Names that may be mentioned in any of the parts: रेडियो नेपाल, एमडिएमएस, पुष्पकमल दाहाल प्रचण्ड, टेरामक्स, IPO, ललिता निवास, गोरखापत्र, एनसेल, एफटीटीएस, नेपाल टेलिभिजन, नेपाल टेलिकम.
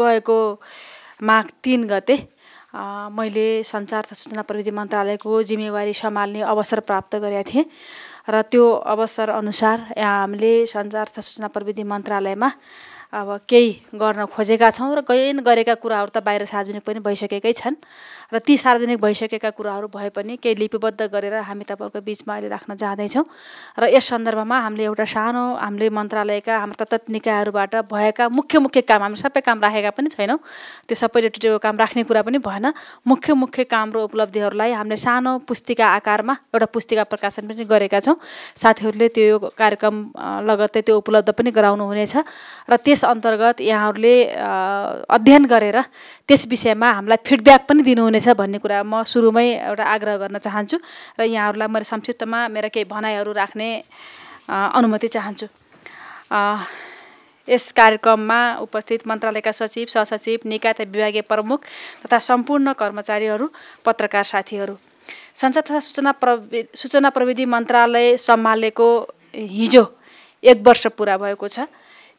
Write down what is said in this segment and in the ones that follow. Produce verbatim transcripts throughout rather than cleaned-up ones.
गएको माघ तीन गते मैले संचार तथा सूचना प्रविधि मन्त्रालयको जिम्मेवारी सम्हाल्ने अवसर प्राप्त गरेका थिएँ र त्यो अवसर अनुसार हामीले संचार तथा सूचना प्रविधि मन्त्रालयमा अब केही गर्न खोजेका छौं र गयन गरेका कुराहरु त बाहिर सार्वजनिक पनि भइसकेकै छन् र ती सार्वजनिक भइसकेका कुराहरु भए पनि केही लिपिबद्ध गरेर हामी तपाईहरुको बीचमा अहिले राख्न जाँदै छौं र यस सन्दर्भमा हामीले एउटा सानो हामीले मन्त्रालयका हाम्रो तत्त निकायहरुबाट भएका मुख्य मुख्य काम हामी सबै काम राखेका पनि छैनौं त्यो सबैले टुटेको काम राख्ने कुरा पनि भएन मुख्य मुख्य काम र उपलब्धिहरुलाई हामीले सानो पुस्तिका आकारमा एउटा पुस्तिका प्रकाशन पनि गरेका छौं साथीहरुले त्यो कार्यक्रम लगत्तै त्यो उपलब्ध पनि गराउनु हुनेछ र अन्तर्गत यहाँहरुले अध्ययन गरेर त्यस विषयमा हामीलाई फिडब्याक पनि दिनुहुनेछ भन्ने कुरा म सुरुमै एउटा आग्रह गर्न चाहन्छु र यहाँहरुलाई मैले संक्षिप्तमा मेरा केही भनाइहरु राख्ने अनुमति चाहन्छु। यस कार्यक्रममा उपस्थित मन्त्रालयका सचिव, सहसचिव, निकाय तथा विभागीय प्रमुख तथा सम्पूर्ण कर्मचारीहरु, पत्रकार साथीहरु, संचार तथा सूचना प्रविधि सूचना प्रविधि मन्त्रालय सम्हालेको हिजो एक वर्ष पुरा भएको छ।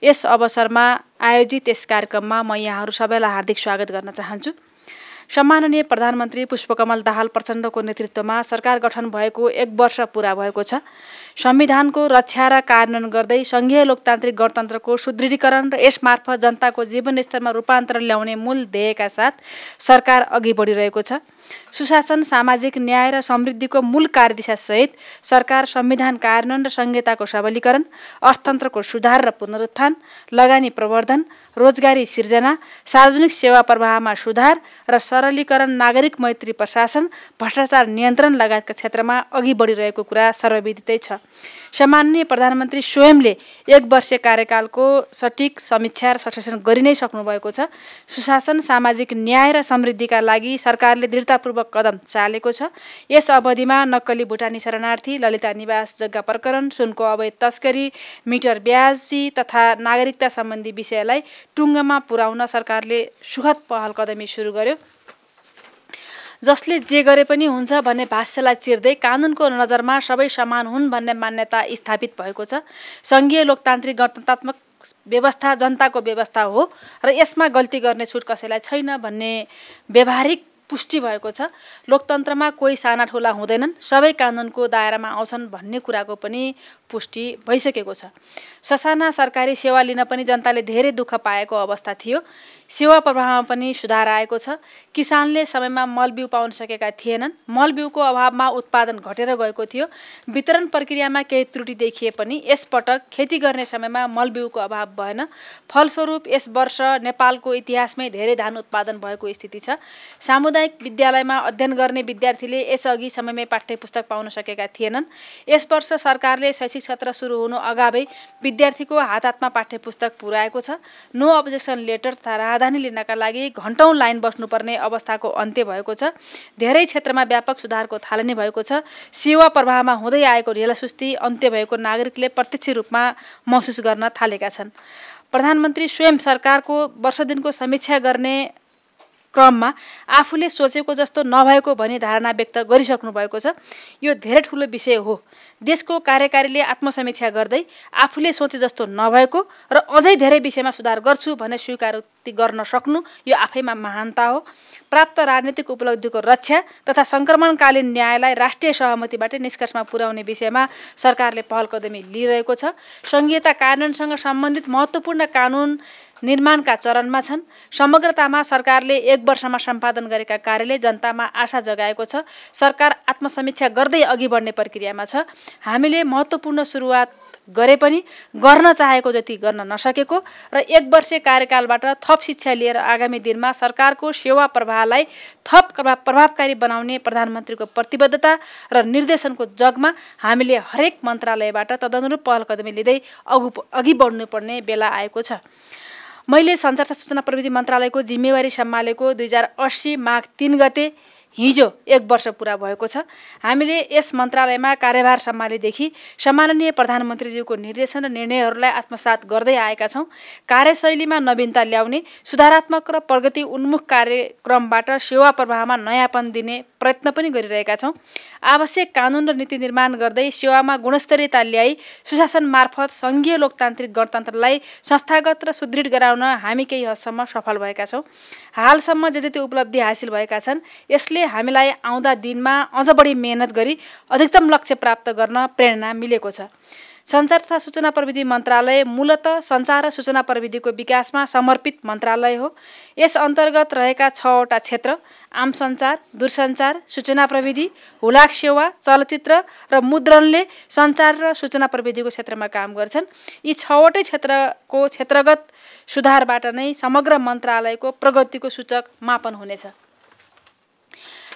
यस अवसरमा आयोजित यस कार्यक्रममा म यहाँहरु सबैलाई हार्दिक स्वागत गर्न चाहन्छु। सम्माननीय प्रधानमन्त्री पुष्पकमल दाहाल प्रचण्डको नेतृत्वमा सरकार गठन भएको एक वर्ष पूरा भएको छ। संविधानको रक्षा र कार्यान्वयन गर्दै संघीय लोकतान्त्रिक गणतन्त्रको सुदृढीकरण र यसमार्फत जनताको जीवन स्तरमा रूपान्तरण ल्याउने मूल ध्येयका साथ सरकार अघि बढिरहेको छ। सुशासन, सामाजिक न्याय र समृद्धिको मूल कार्यदिशा सहित सरकार संविधान कार्यान्वयन र संहिताको सबलीकरण, अर्थतन्त्रको सुधार र पुनरुत्थान, लगानी प्रवर्धन, रोजगारी सिर्जना, सार्वजनिक सेवा प्रवाहमा सुधार र सरलीकरण, नागरिक मैत्री प्रशासन, भ्रष्टाचार नियन्त्रण लगायतका क्षेत्रमा अघि बढिरहेको कुरा सर्वविदितै छ। सम्माननीय प्रधानमन्त्री स्वयंले एक वर्ष कार्यकालको सटीक समीक्षा र सश्लेषण गरि नै सक्नुभएको छ। सुशासन, सामाजिक न्याय र समृद्धिका लागि सरकारले दृढतापूर्वक कदम चालेको छ। यस अवधिमा नक्कली भुटानी शरणार्थी, ललिता निवास जग्गा प्रकरण, सुनको अवैध तस्करी, मिटर ब्याजी तथा नागरिकता सम्बन्धी विषयलाई टुङ्गोमा पुर्याउन सरकारले सुखद पहल कदमी सुरु गर्यो, जसले जे गरे पनि हुन्छ भन्ने भाष्यलाई चिर्दै कानुनको नजरमा सबै समान हुन् भन्ने मान्यता स्थापित भएको छ। संघीय लोकतान्त्रिक गणतन्त्रात्मक व्यवस्था जनताको व्यवस्था हो र यसमा गल्ती गर्ने छुट कसैलाई छैन भन्ने व्यवहारिक पुष्टि भएको छ। लोकतन्त्रमा कोही साना ठुला हुँदैनन्, सबै कानुनको दायरामा आउँछन् भन्ने कुराको पनि पुष्टि भइसकेको छ। ससाना सरकारी सेवा लिन पनि जनताले धेरै दुःख पाएको अवस्था थियो। सेवा प्रवाहमा पनि सुधार आएको छ। किसानले समयमा मल बिउ पाउन सकेका थिएनन्, मल बिउको अभावमा उत्पादन घटेर गएको थियो। वितरण प्रक्रियामा केही त्रुटि देखिए पनि यसपटक खेती गर्ने समयमा मल बिउको अभाव भएन। फलस्वरूप यस वर्ष नेपालको इतिहासमै धेरै धान उत्पादन भएको स्थिति छ। सामुदायिक विद्यालयमा अध्ययन गर्ने विद्यार्थीले यसअघि समयमै पाठ्यपुस्तक पाउन सकेका थिएनन्। यस वर्ष सरकारले शैक्षिक सत्र सुरु हुनु अगावै विद्यार्थीको हात हातमा पाठ्यपुस्तक पुर्याएको छ। नो अब्जेक्सन लेटर तथा राजधानी लिनका लागि घण्टौं लाइन बस्नुपर्ने अवस्थाको अन्त्य भएको छ। धेरै क्षेत्रमा व्यापक सुधारको थालनी भएको छ। सेवा प्रवाहमा हुँदै आएको ढिलासुस्ती अन्त्य भएको नागरिकले प्रत्यक्ष रूपमा महसुस गर्न थालेका छन्। प्रधानमन्त्री स्वयं सरकारको वर्ष दिनको समीक्षा गर्ने क्रममा आफूले सोचेको जस्तो नभएको भनी धारणा व्यक्त गरिसक्नु भएको छ। यो धेरै ठुलो विषय हो। देशको कार्यकारीले आत्मसमीक्षा गर्दै आफूले सोचे जस्तो नभएको र अझै धेरै विषयमा सुधार गर्छु भन्ने स्वीकारोक्ति गर्न सक्नु यो आफैमा महानता हो। प्राप्त राजनीतिक उपलब्धिको रक्षा तथा सङ्क्रमणकालीन न्यायलाई राष्ट्रिय सहमतिबाट निष्कर्षमा पुर्याउने विषयमा सरकारले पहलकदमी लिइरहेको छ। संहिता कानुनसँग सम्बन्धित महत्त्वपूर्ण कानुन निर्माणका चरणमा छन्। समग्रतामा सरकारले एक वर्षमा सम्पादन गरेका कार्यले जनतामा आशा जगाएको छ। सरकार आत्मसमीक्षा गर्दै अघि बढ्ने प्रक्रियामा छ। हामीले महत्त्वपूर्ण सुरुवात गरे पनि गर्न चाहेको जति गर्न नसकेको र एक वर्ष कार्यकालबाट थप शिक्षा लिएर आगामी दिनमा सरकारको सेवा प्रवाहलाई थप प्रभावकारी बनाउने प्रधानमन्त्रीको प्रतिबद्धता र निर्देशनको जगमा हामीले हरेक मन्त्रालयबाट तदनुरूप पहलकदमी लिँदै अघि अघि बढ्नुपर्ने बेला आएको छ। मैले संचार तथा सूचना प्रविधि मन्त्रालयको जिम्मेवारी सम्हालेको दुई हजार अस्सी माघ तीन गते हिजो एक वर्ष पुरा भएको छ। हामीले यस मन्त्रालयमा कार्यभार सम्हालेदेखि सम्माननीय प्रधानमन्त्रीज्यूको निर्देशन र निर्णयहरूलाई आत्मसात गर्दै आएका छौँ। कार्यशैलीमा नवीनता ल्याउने, सुधारात्मक र प्रगति उन्मुख कार्यक्रमबाट सेवा प्रवाहमा नयाँपन दिने प्रयत्न पनि गरिरहेका छौं। आवश्यक कानून र नीति निर्माण गर्दै सेवामा गुणस्तरीयता ल्याई सुशासन मार्फत संघीय लोकतान्त्रिक गणतन्त्रलाई संस्थागत र सुदृढ गराउन हामी केही हदसम्म सफल भएका छौं। हालसम्म जे जति उपलब्धि हासिल भएका छन् यसले हामीलाई आउँदा दिनमा अझ बढी मेहनत गरी अधिकतम लक्ष्य प्राप्त गर्न प्रेरणा मिलेको छ। संचार तथा सूचना प्रविधि मन्त्रालय मूलतः संचार र सूचना प्रविधिको विकासमा समर्पित मन्त्रालय हो। यस अन्तर्गत रहेका छवटा क्षेत्र आम सञ्चार, दूरसञ्चार, सूचना प्रविधि, हुलाक सेवा, चलचित्र र मुद्रणले संचार र सूचना प्रविधिको क्षेत्रमा काम गर्छन्। यी छवटै क्षेत्रको क्षेत्रगत सुधारबाट नै समग्र मन्त्रालयको प्रगतिको सूचक मापन हुनेछ।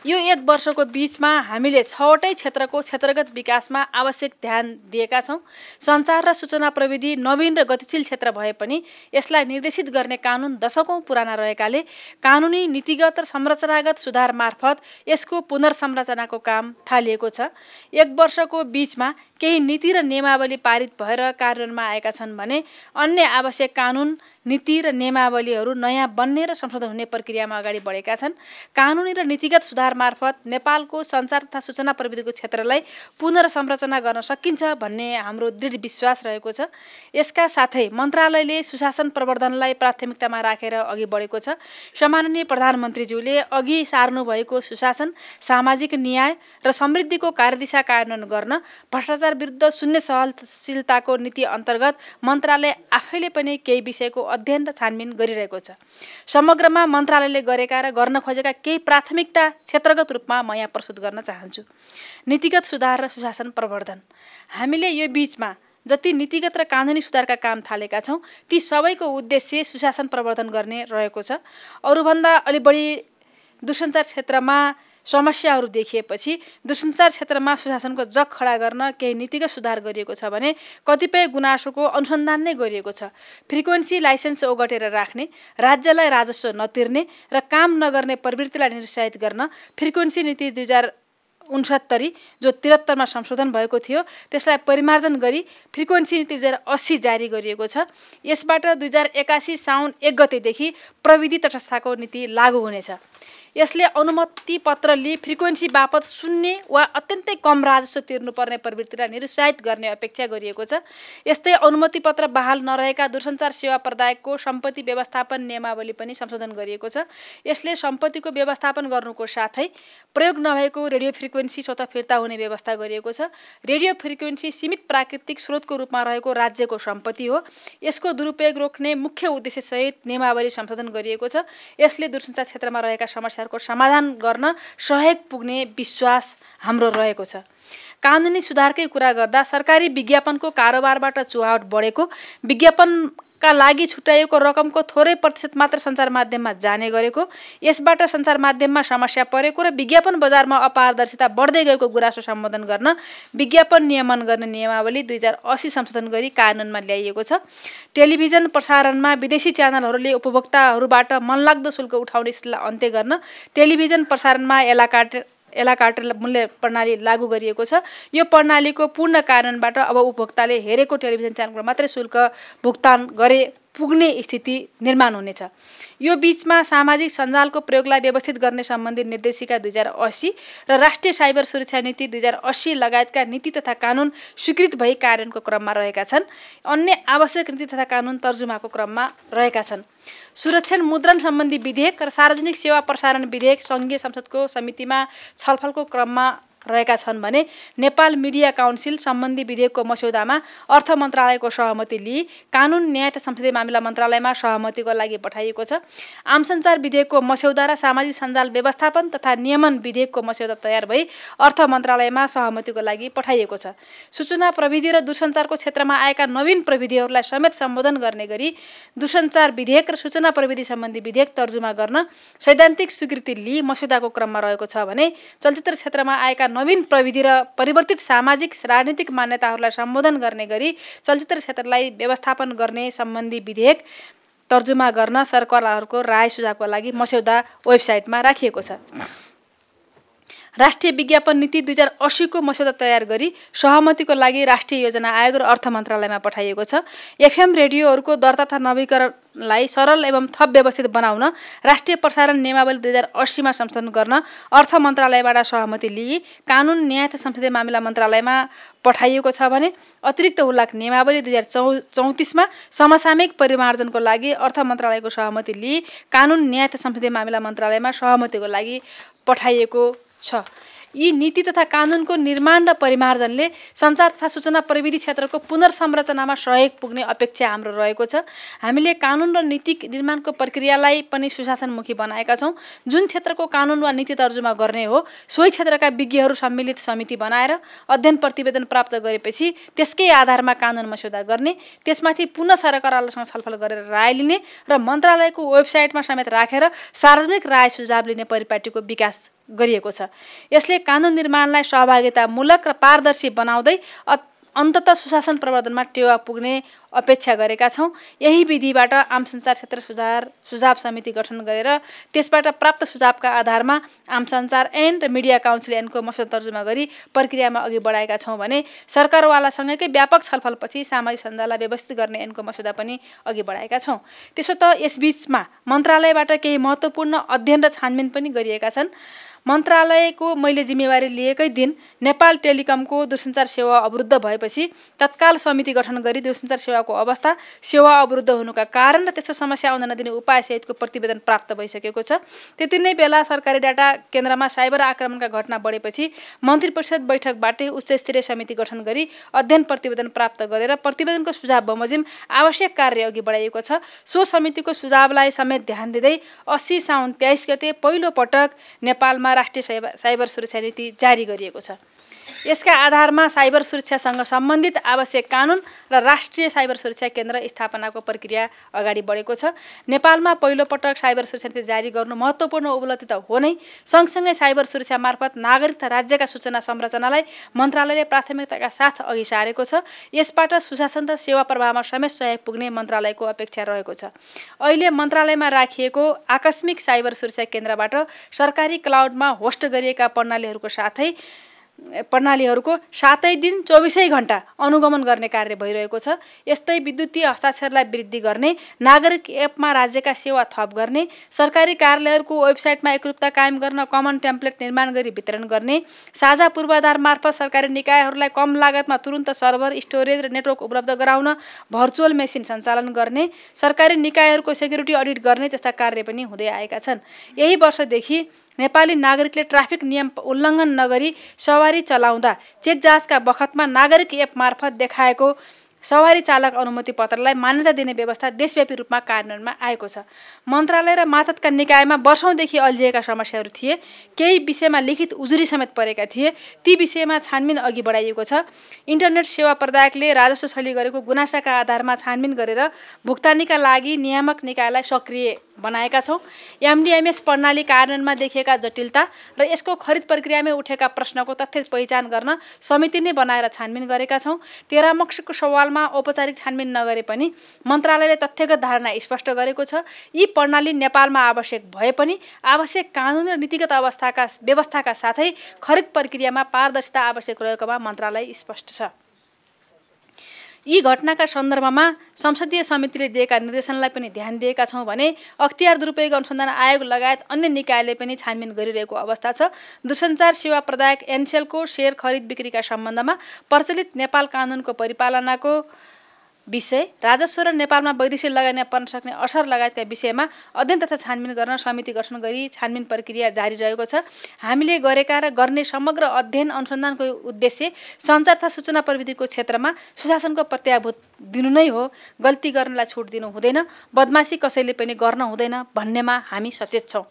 यो एक वर्षको बीचमा हामीले छवटै क्षेत्रको क्षेत्रगत विकासमा आवश्यक ध्यान दिएका छौं। संचार र सूचना प्रविधि नवीन र गतिशील क्षेत्र भए पनि यसलाई निर्देशित गर्ने कानुन दशकौं पुराना रहेकाले कानुनी, नीतिगत र संरचनागत सुधार मार्फत यसको पुनर्संरचनाको काम थालिएको छ। एक वर्षको बीचमा केही नीति र नियमावली पारित भएर कार्यान्वयनमा आएका छन् भने अन्य आवश्यक कानुन, नीति र नियमावलीहरू नयाँ बन्ने र संशोधन हुने प्रक्रियामा अगाडि बढेका छन्। कानुनी र नीतिगत सुधार मार्फत नेपालको संचार तथा सूचना प्रविधिको क्षेत्रलाई पुनर्संरचना गर्न सकिन्छ भन्ने हाम्रो दृढ विश्वास रहेको छ। यसका साथै मन्त्रालयले सुशासन प्रवर्धनलाई प्राथमिकतामा राखेर अघि बढेको छ। सम्माननीय प्रधानमन्त्रीज्यूले अघि सार्नु भएको सुशासन, सामाजिक न्याय र समृद्धिको कार्यदिशा कार्यान्वयन गर्न भ्रष्टाचार विरुद्ध शून्य सहनशीलताको नीति अन्तर्गत मन्त्रालय आफैले पनि केही विषयको अध्ययन र छानबिन गरिरहेको छ। समग्रमा मन्त्रालयले गरेका र गर्न खोजेका केही प्राथमिकता क्षेत्रगत रूपमा म यहाँ प्रस्तुत गर्न चाहन्छु। नीतिगत सुधार र सुशासन प्रवर्धन। हामीले यो बीचमा जति नीतिगत र कानुनी सुधारका काम थालेका छौँ ती सबैको उद्देश्य सुशासन प्रवर्धन गर्ने रहेको छ। अरूभन्दा अलि बढी दूरसञ्चार क्षेत्रमा समस्याहरू देखिएपछि दूरसञ्चार क्षेत्रमा सुशासनको जग खडा गर्न केही नीतिगत सुधार गरिएको छ भने कतिपय गुनासोको अनुसन्धान नै गरिएको छ। फ्रिक्वेन्सी लाइसेन्स ओगटेर राख्ने, राज्यलाई राजस्व नतिर्ने र काम नगर्ने प्रवृत्तिलाई निरुत्साहित गर्न फ्रिक्वेन्सी नीति दुई हजार उनसत्तरी जो त्रिहत्तरमा संशोधन भएको थियो त्यसलाई परिमार्जन गरी फ्रिक्वेन्सी नीति दुई हजार अस्सी जारी गरिएको छ। यसबाट दुई हजार एकासी साउन एक गतेदेखि प्रविधि तटस्थताको नीति लागू हुनेछ। यसले अनुमति पत्रले फ्रिक्वेन्सी बापत शून्य वा अत्यन्तै कम राजस्व तिर्नुपर्ने प्रवृत्तिलाई निरुत्साहित गर्ने अपेक्षा गरिएको छ। यस्तै अनुमति पत्र बहाल नरहेका दूरसञ्चार सेवा प्रदायकको सम्पत्ति व्यवस्थापन नियमावली पनि संशोधन गरिएको छ। यसले सम्पत्तिको व्यवस्थापन गर्नुको साथै प्रयोग नभएको रेडियो फ्रिक्वेन्सी स्वतः फिर्ता हुने व्यवस्था गरिएको छ। रेडियो फ्रिक्वेन्सी सीमित प्राकृतिक स्रोतको रूपमा रहेको राज्यको सम्पत्ति हो। यसको दुरुपयोग रोक्ने मुख्य उद्देश्यसहित नियमावली संशोधन गरिएको छ। यसले दूरसञ्चार क्षेत्रमा रहेका समस्या को समाधान गर्न सहयोग पुग्ने विश्वास हाम्रो रहेको छ। कानुनी सुधारकै कुरा गर्दा सरकारी विज्ञापनको कारोबारबाट चुहावट बढेको, विज्ञापनका लागि छुट्याएको रकमको थोरै प्रतिशत मात्र सञ्चार माध्यममा जाने गरेको, यसबाट सञ्चार माध्यममा समस्या परेको र विज्ञापन बजारमा अपारदर्शिता बढ्दै गएको गुनासो सम्बोधन गर्न विज्ञापन नियमन गर्ने नियमावली दुई हजार अस्सी संशोधन गरी कानुनमा ल्याइएको छ। टेलिभिजन प्रसारणमा विदेशी च्यानलहरूले उपभोक्ताहरूबाट मनलाग्दो शुल्क उठाउने स्थितिलाई अन्त्य गर्न टेलिभिजन प्रसारणमा एलाकाट एलाकाट मूल्य प्रणाली लागू गरिएको छ। यो प्रणालीको पूर्ण कार्यान्वयनबाट अब उपभोक्ताले हेरेको टेलिभिजन च्यानलको मात्रै शुल्क भुक्तान गरे पुग्ने स्थिति निर्माण हुनेछ। यो बीचमा सामाजिक सञ्जालको प्रयोगलाई व्यवस्थित गर्ने सम्बन्धी निर्देशिका दुई हजार अस्सी र राष्ट्रिय साइबर सुरक्षा नीति दुई हजार अस्सी लगायतका नीति तथा कानुन स्वीकृत भई कार्यान्वयनको क्रममा रहेका छन्। अन्य आवश्यक नीति तथा कानुन तर्जुमाको क्रममा रहेका छन्। सुरक्षण मुद्रण सम्बन्धी विधेयक र सार्वजनिक सेवा प्रसारण विधेयक सङ्घीय संसदको समितिमा छलफलको क्रममा रहेका छन् भने नेपाल मिडिया काउन्सिल सम्बन्धी विधेयकको मस्यौदामा अर्थ मन्त्रालयको सहमति लिई कानुन, न्याय तथा संसदीय मामिला मन्त्रालयमा सहमतिको लागि पठाइएको छ। आम सञ्चार विधेयकको मस्यौदा र सामाजिक सञ्जाल व्यवस्थापन तथा नियमन विधेयकको मस्यौदा तयार भई अर्थ मन्त्रालयमा सहमतिको लागि पठाइएको छ। सूचना प्रविधि र दूरसञ्चारको क्षेत्रमा आएका नवीन प्रविधिहरूलाई समेत सम्बोधन गर्ने गरी दूरसञ्चार विधेयक र सूचना प्रविधि सम्बन्धी विधेयक तर्जुमा गर्न सैद्धान्तिक स्वीकृति लिई मस्यौदाको क्रममा रहेको छ भने चलचित्र क्षेत्रमा आएका नवीन प्रविधि र परिवर्तित सामाजिक राजनीतिक मान्यताहरूलाई सम्बोधन गर्ने गरी चलचित्र क्षेत्रलाई व्यवस्थापन गर्ने सम्बन्धी विधेयक तर्जुमा गर्न सरकारहरूको राय सुझावको लागि मस्यौदा वेबसाइटमा राखिएको छ। राष्ट्रिय विज्ञापन नीति दुई हजार अस्सी को मसौदा तयार गरी सहमति को लागि राष्ट्रिय योजना आयोग र अर्थ मन्त्रालयमा पठाइएको छ। एफएम रेडियोहरुको दर्ता तथा नवीकरणलाई सरल एवं थप व्यवस्थित बनाउन राष्ट्रिय प्रसारण नियमावली दुई हजार अस्सीमा संशोधन गर्न अर्थ मन्त्रालयबाट सहमति लिई कानून न्याय तथा संसदीय मामिला मन्त्रालयमा पठाइएको छ भने अतिरिक्त उल्लेख नियमावली दुई हजार चौ चौतिसमा समसामयिक परिमार्जनको लागि अर्थ मन्त्रालयको सहमति लिई कानून न्याय तथा संसदीय मामिला मन्त्रालयमा सहमतिको लागि पठाइएको छ। यी नीति तथा कानुनको निर्माण र परिमार्जनले सञ्चार तथा सूचना प्रविधि क्षेत्रको पुनर्संरचनामा सहयोग पुग्ने अपेक्षा हाम्रो रहेको छ। हामीले कानुन र नीति निर्माणको प्रक्रियालाई पनि सुशासनमुखी बनाएका छौँ। जुन क्षेत्रको कानुन वा नीति तर्जुमा गर्ने हो सोही क्षेत्रका विज्ञहरू सम्मिलित समिति बनाएर अध्ययन प्रतिवेदन प्राप्त गरेपछि त्यसकै आधारमा कानुन मस्यौदा गर्ने, त्यसमाथि पुनः सरकारसँग छलफल गरेर राय लिने र मन्त्रालयको वेबसाइटमा समेत राखेर सार्वजनिक राय सुझाव लिने परिपाटीको विकास गरिएको छ। यसले कानुन निर्माणलाई सहभागितामूलक र पारदर्शी बनाउँदै अन्ततः सुशासन प्रवर्धनमा टेवा पुग्ने अपेक्षा गरेका छौँ। यही विधिबाट आम सञ्चार क्षेत्र सुधार सुझाव समिति गठन गरेर त्यसबाट प्राप्त सुझावका आधारमा आम सञ्चार ऐन र मिडिया काउन्सिल ऐनको मसौदा तर्जुमा गरी प्रक्रियामा अघि बढाएका छौँ भने सरकारवालासँगै व्यापक छलफलपछि सामाजिक सञ्जाललाई व्यवस्थित गर्ने ऐनको मसौदा पनि अघि बढाएका छौँ। त्यसो त यसबीचमा मन्त्रालयबाट केही महत्त्वपूर्ण अध्ययन र छानबिन पनि गरिएका छन्। मन्त्रालयको मैले जिम्मेवारी लिएकै दिन नेपाल टेलिकमको दूरसञ्चार सेवा अवरुद्ध भएपछि तत्काल समिति गठन गरी दूरसञ्चार सेवाको अवस्था, सेवा अवरुद्ध हुनुका कारण र त्यस्तो समस्या आउन नदिने उपाय सहितको प्रतिवेदन प्राप्त भइसकेको छ। त्यति नै बेला सरकारी डाटा केन्द्रमा साइबर आक्रमणका घटना बढेपछि मन्त्री परिषद बैठकबाटै उच्चस्तरीय समिति गठन गरी अध्ययन प्रतिवेदन प्राप्त गरेर प्रतिवेदनको सुझाव बमोजिम आवश्यक कार्य अघि बढाइएको छ। सो समितिको सुझावलाई समेत ध्यान दिँदै अस्सी साउन तेइस गते पहिलोपटक नेपालमा राष्ट्रिय साइबर सुरक्षा नीति जारी गरिएको छ। यसका आधारमा साइबर सुरक्षासँग सम्बन्धित आवश्यक कानुन र राष्ट्रिय साइबर सुरक्षा केन्द्र स्थापनाको प्रक्रिया अगाडि बढेको छ। नेपालमा पहिलोपटक साइबर सुरक्षा नीति जारी गर्नु महत्त्वपूर्ण उपलब्धि त हो नै, सँगसँगै साइबर सुरक्षा मार्फत नागरिक तथा राज्यका सूचना संरचनालाई मन्त्रालयले प्राथमिकताका साथ अघि सारेको छ। यसबाट सुशासन र सेवा प्रवाहमा समेत सहयोग पुग्ने मन्त्रालयको अपेक्षा रहेको छ। अहिले मन्त्रालयमा राखिएको आकस्मिक साइबर सुरक्षा केन्द्रबाट सरकारी क्लाउडमा होस्ट गरिएका प्रणालीहरूको साथै प्रणालीहरूको सातै दिन चौबीसै घण्टा अनुगमन गर्ने कार्य भइरहेको छ। यस्तै विद्युतीय हस्ताक्षरलाई वृद्धि गर्ने, नागरिक एपमा राज्यका सेवा थप गर्ने, सरकारी कार्यालयहरूको वेबसाइटमा एकरूपता कायम गर्न कमन टेम्प्लेट निर्माण गरी वितरण गर्ने, साझा पूर्वाधार मार्फत सरकारी निकायहरूलाई कम लागतमा तुरुन्त सर्भर, स्टोरेज र नेटवर्क उपलब्ध गराउन भर्चुअल मेसिन सञ्चालन गर्ने, सरकारी निकायहरूको सेक्युरिटी अडिट गर्ने जस्ता कार्य पनि हुँदै आएका छन्। यही वर्षदेखि नेपाली नागरिकले ट्राफिक नियम उल्लङ्घन नगरी सवारी चलाउँदा चेक जाँचका बखतमा नागरिक एप मार्फत देखाएको सवारी चालक अनुमति पत्रलाई मान्यता दिने व्यवस्था देशव्यापी रूपमा कार्यान्वयनमा आएको छ। मन्त्रालय र मातहतका निकायमा वर्षौँदेखि अल्झिएका समस्याहरू थिए, केही विषयमा लिखित उजुरी समेत परेका थिए। ती विषयमा छानबिन अघि बढाइएको छ। इन्टरनेट सेवा प्रदायकले राजस्वशैली गरेको गुनासाका आधारमा छानबिन गरेर भुक्तानीका लागि नियामक निकायलाई सक्रिय बनाएका छौँ। एमडिएमएस प्रणाली कार्यान्वयनमा देखिएका जटिलता र यसको खरिद प्रक्रियामै उठेका प्रश्नको तथ्य पहिचान गर्न समिति नै बनाएर छानबिन गरेका छौँ। टेरामक्सको सवालमा औपचारिक छानबिन नगरे पनि मन्त्रालयले तथ्यगत धारणा स्पष्ट गरेको छ। यी प्रणाली नेपालमा आवश्यक भए पनि आवश्यक कानुन र नीतिगत अवस्थाका व्यवस्थाका साथै खरिद प्रक्रियामा पारदर्शिता आवश्यक रहेकोमा मन्त्रालय स्पष्ट छ। यी घटनाका सन्दर्भमा संसदीय समितिले दिएका निर्देशनलाई पनि ध्यान दिएका छौँ भने अख्तियार दुरुपयोग अनुसन्धान आयोग लगायत अन्य निकायले पनि छानबिन गरिरहेको अवस्था छ। दूरसञ्चार सेवा प्रदायक एनसेलको सेयर खरिद बिक्रीका सम्बन्धमा प्रचलित नेपाल कानुनको परिपालनाको विषय, राजस्व र नेपालमा वैदेशिक लगानी पर्न सक्ने असर लगायतका विषयमा अध्ययन तथा छानबिन गर्न समिति गठन गरी छानबिन प्रक्रिया जारी रहेको छ। हामीले गरेका र गर्ने समग्र अध्ययन अनुसन्धानको उद्देश्य सञ्चार तथा सूचना प्रविधिको क्षेत्रमा सुशासनको प्रत्याभूत दिनु नै हो। गल्ती गर्नलाई छुट दिनु हुँदैन, बदमासी कसैले पनि गर्न हुँदैन भन्नेमा हामी सचेत छौँ।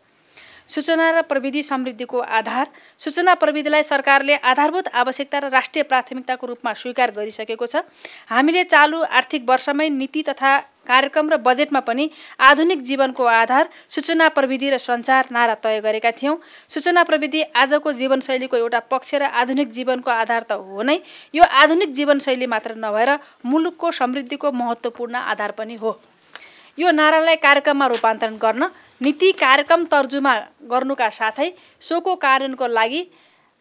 सूचना र प्रविधि समृद्धिको आधार, सूचना प्रविधिलाई सरकारले आधारभूत आवश्यकता र राष्ट्रिय प्राथमिकताको रूपमा स्वीकार गरिसकेको छ। हामीले चालु आर्थिक वर्षमै नीति तथा कार्यक्रम र बजेटमा पनि आधुनिक जीवनको आधार सूचना प्रविधि र सञ्चार नारा तय गरेका थियौँ। सूचना प्रविधि आजको जीवनशैलीको एउटा पक्ष र आधुनिक जीवनको आधार त हो नै, यो आधुनिक जीवनशैली मात्र नभएर मुलुकको समृद्धिको महत्त्वपूर्ण आधार पनि हो। यो नारालाई कार्यक्रममा रूपान्तरण गर्न नीति कार्यक्रम तर्जुमा गर्नुका साथै सोको कार्यान्वयनको लागि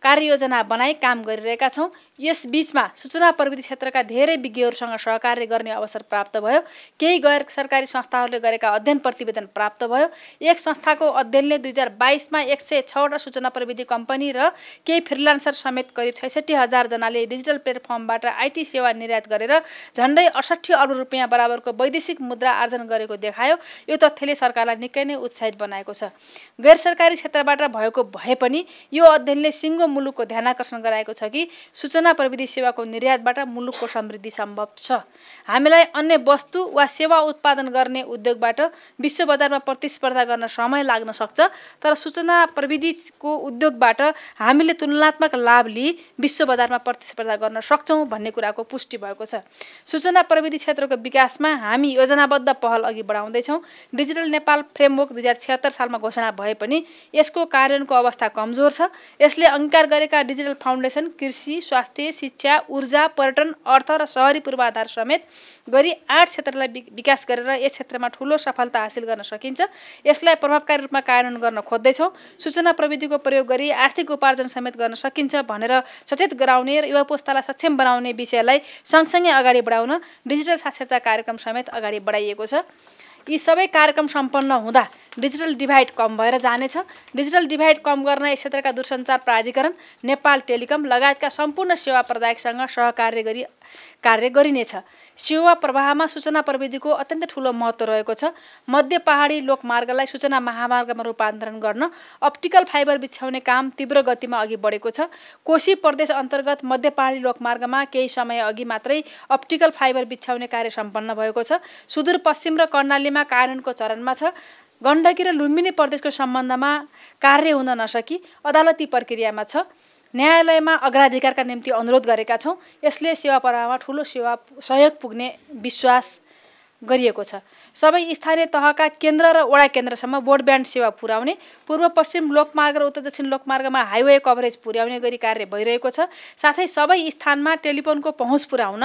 कार्ययोजना बनाई काम गरिरहेका छौं। यस बीचमा सूचना प्रविधि क्षेत्रका धेरै विज्ञहरूसँग सहकार्य गर्ने अवसर प्राप्त भयो। केही गैर सरकारी संस्थाहरूले गरेका अध्ययन प्रतिवेदन प्राप्त भयो। एक संस्थाको अध्ययनले दुई हजार बाइसमा एक सय छवटा सूचना प्रविधि कम्पनी र केही फ्रिलान्सर समेत करिब छैसठी हजार जनाले डिजिटल प्लेटफर्मबाट आइटी सेवा निर्यात गरेर झन्डै अठसट्ठी अर्ब रुपियाँ बराबरको वैदेशिक मुद्रा आर्जन गरेको देखायो। यो तथ्यले सरकारलाई निकै नै उत्साहित बनाएको छ। गैर सरकारी क्षेत्रबाट भएको भए पनि यो अध्ययनले सिङ्गो मुलुकको ध्यानाकर्षण गराएको छ कि सूचना प्रविधि सेवाको निर्यातबाट मुलुकको समृद्धि सम्भव छ। हामीलाई अन्य वस्तु वा सेवा उत्पादन गर्ने उद्योगबाट विश्व बजारमा प्रतिस्पर्धा गर्न समय लाग्न सक्छ, तर सूचना प्रविधिको उद्योगबाट हामीले तुलनात्मक लाभ लिई विश्व बजारमा प्रतिस्पर्धा गर्न सक्छौँ भन्ने कुराको पुष्टि भएको छ। सूचना प्रविधि क्षेत्रको विकासमा हामी योजनाबद्ध पहल अघि बढाउँदैछौँ। डिजिटल नेपाल फ्रेमवर्क दुई हजार छिहत्तर सालमा घोषणा भए पनि यसको कार्यान्वयनको अवस्था कमजोर छ। यसले अंगीकार गरेका डिजिटल फाउन्डेसन कृषि, स्वास्थ्य, शिक्षा, ऊर्जा, पर्यटन, अर्थ र शहरी पूर्वाधार समेत गरी आठ क्षेत्रलाई विकास गरेर यस क्षेत्रमा ठूलो सफलता हासिल गर्न सकिन्छ। यसलाई प्रभावकारी रूपमा कार्यान्वयन गर्न खोज्दैछौँ। सूचना प्रविधिको प्रयोग गरी आर्थिक उपार्जन समेत गर्न सकिन्छ भनेर सचेत गराउने र युवा पुस्तालाई सक्षम बनाउने विषयलाई सँगसँगै अगाडि बढाउन डिजिटल साक्षरता कार्यक्रम समेत अगाडि बढाइएको छ। यी सबै कार्यक्रम सम्पन्न हुँदा डिजिटल डिभाइड कम भएर जानेछ। डिजिटल डिभाइड कम गर्न यस क्षेत्रका दूरसञ्चार प्राधिकरण, नेपाल टेलिकम लगायतका सम्पूर्ण सेवा प्रदायकसँग सहकार्य गरी कार्य गरिनेछ। सेवा प्रवाहमा सूचना प्रविधिको अत्यन्तै ठूलो महत्त्व रहेको छ। मध्य पहाडी लोकमार्गलाई सूचना महामार्गमा रूपान्तरण गर्न अप्टिकल फाइबर बिछ्याउने काम तीव्र गतिमा अघि बढेको छ। कोशी प्रदेश अन्तर्गत मध्य पहाडी लोकमार्गमा केही समय अघि मात्रै अप्टिकल फाइबर बिछ्याउने कार्य सम्पन्न भएको छ। सुदूरपश्चिम र कर्णालीमा कार्यान्वयनको चरणमा छ। गण्डकी र लुम्बिनी प्रदेशको सम्बन्धमा कार्य हुन नसकी अदालती प्रक्रियामा छ। न्यायालयमा अग्राधिकारका निम्ति अनुरोध गरेका छौँ। यसले सेवा प्रवाहमा ठूलो सेवा सहयोग पुग्ने विश्वास गरिएको छ। सबै स्थानीय तहका केन्द्र र वडा केन्द्रसम्म ब्रोडब्यान्ड सेवा पुर्याउने, पूर्व पश्चिम लोकमार्ग र उत्तर दक्षिण लोकमार्गमा हाइवे कभरेज पुर्याउने गरी कार्य भइरहेको छ। साथै सबै स्थानमा टेलिफोनको पहुँच पुर्याउन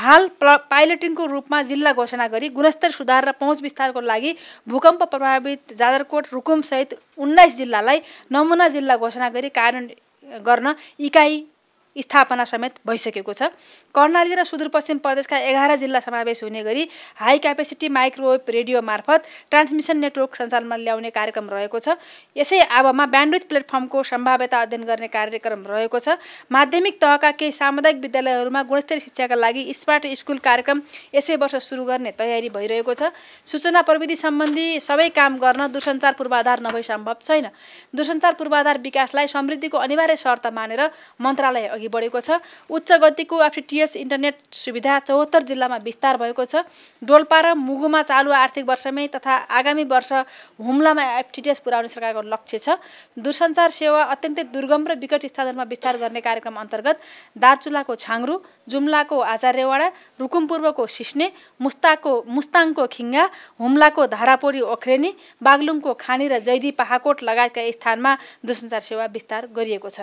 हाल पाइलटिङको रूपमा जिल्ला घोषणा गरी गुणस्तर सुधार र पहुँच विस्तारको लागि भूकम्प प्रभावित जाजरकोट, रुकुमसहित उन्नाइस जिल्लालाई नमुना जिल्ला घोषणा गरी कार्यान्वयन गर्न इकाइ स्थापना समेत भइसकेको छ। कर्णाली र सुदूरपश्चिम प्रदेशका एघार जिल्ला समावेश हुने गरी हाई क्यापेसिटी माइक्रोवेभ रेडियो मार्फत ट्रान्समिसन नेटवर्क सञ्चालनमा ल्याउने कार्यक्रम रहेको छ। यसै आवामा ब्यान्डविथ प्लेटफर्मको सम्भाव्यता अध्ययन गर्ने कार्यक्रम रहेको छ। माध्यमिक तहका केही सामुदायिक विद्यालयहरूमा गुणस्तरीय शिक्षाका लागि स्मार्ट स्कुल कार्यक्रम यसै वर्ष सुरु गर्ने तयारी भइरहेको छ। सूचना प्रविधि सम्बन्धी सबै काम गर्न दूरसञ्चार पूर्वाधार नभई सम्भव छैन। दूरसञ्चार पूर्वाधार विकासलाई समृद्धिको अनिवार्य शर्त मानेर मन्त्रालय अघि बढेको छ। उच्च गतिको एफटिटिएस इन्टरनेट सुविधा चौहत्तर जिल्लामा विस्तार भएको छ। डोल्पा र मुगुमा चालु आर्थिक वर्षमै तथा आगामी वर्ष हुम्लामा एफटिटिएस पुर्याउने सरकारको लक्ष्य छ। दूरसञ्चार सेवा अत्यन्तै दुर्गम र विकट स्थानहरूमा विस्तार गर्ने कार्यक्रम अन्तर्गत दार्चुलाको छाङ्रु, जुम्लाको आचार्यवाडा, रुकुमपूर्वको सिस्ने, मुस्ताको मुस्ताङको खिङ्गा, हुम्लाको धारापोरी ओख्रेनी, बागलुङको खानी र जैदी पाहाकोट लगायतका स्थानमा दूरसञ्चार सेवा विस्तार गरिएको छ।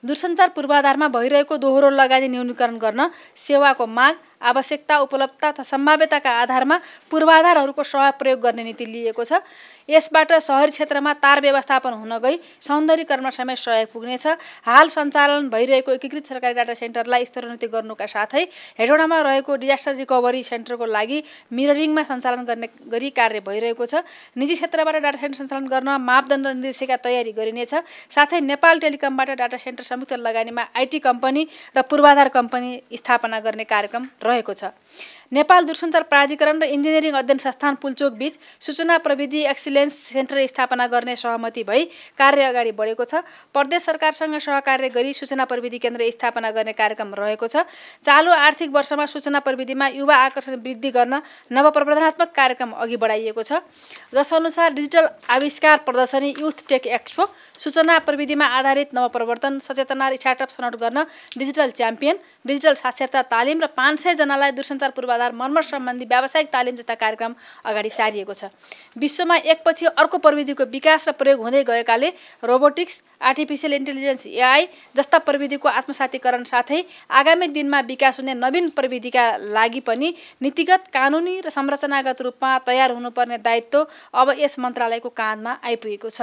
दूरसञ्चार पूर्वाधारमा भइरहेको दोहोरो लगानी न्यूनीकरण गर्न सेवाको माग, आवश्यकता, उपलब्धता तथा सम्भाव्यताका आधारमा पूर्वाधारहरूको सह प्रयोग गर्ने नीति लिएको छ। यसबाट सहरी क्षेत्रमा तार व्यवस्थापन हुन गई सौन्दर्यीकरणमा समेत सहयोग पुग्नेछ। हाल सञ्चालन भइरहेको एकीकृत सरकारी डाटा सेन्टरलाई स्तरोन्नति गर्नुका साथै हेटौँडामा रहेको डिजास्टर रिकभरी सेन्टरको लागि मिररिङमा सञ्चालन गर्ने गरी कार्य भइरहेको छ। निजी क्षेत्रबाट डाटा सेन्टर सञ्चालन गर्न मापदण्ड निर्देशिका तयारी गरिनेछ। साथै नेपाल टेलिकमबाट डाटा सेन्टर संयुक्त लगानीमा आइटी कम्पनी र पूर्वाधार कम्पनी स्थापना गर्ने कार्यक्रम रहेको छ। नेपाल दूरसञ्चार प्राधिकरण र इन्जीनियरिंग अध्ययन संस्थान पुलचोक बीच सूचना प्रविधि एक्सिलेन्स सेन्टर स्थापना गर्ने सहमति भई कार्य अगाडि बढेको छ। प्रदेश सरकारसँग सहकार्य गरी सूचना प्रविधि केन्द्र स्थापना गर्ने कार्यक्रम रहेको छ। चालु आर्थिक वर्षमा सूचना प्रविधिमा युवा आकर्षण वृद्धि गर्न नवप्रवर्धनात्मक कार्यक्रम अघि बढाइएको छ। जसअनुसार डिजिटल आविष्कार प्रदर्शनी युथ टेक एक्सपो, सूचना प्रविधिमा आधारित नवप्रवर्तन, सचेतना, स्टार्टअप छनौट गर्न डिजिटल च्याम्पियन, डिजिटल साक्षरता तालिम र पाँच सय जनालाई दूरसञ्चार पूर्वाधार पूर्वाधार मर्मत सम्बन्धी व्यावसायिक तालिम जस्ता कार्यक्रम अगाडि सारिएको छ। विश्वमा एकपछि अर्को प्रविधिको विकास र प्रयोग हुँदै गएकाले रोबोटिक्स, आर्टिफिशियल इन्टेलिजेन्स, एआई जस्ता प्रविधिको आत्मसातीकरण साथै आगामी दिनमा विकास हुने नवीन प्रविधिका लागि पनि नीतिगत, कानुनी र संरचनागत रूपमा तयार हुनुपर्ने दायित्व अब यस मन्त्रालयको काँधमा आइपुगेको छ।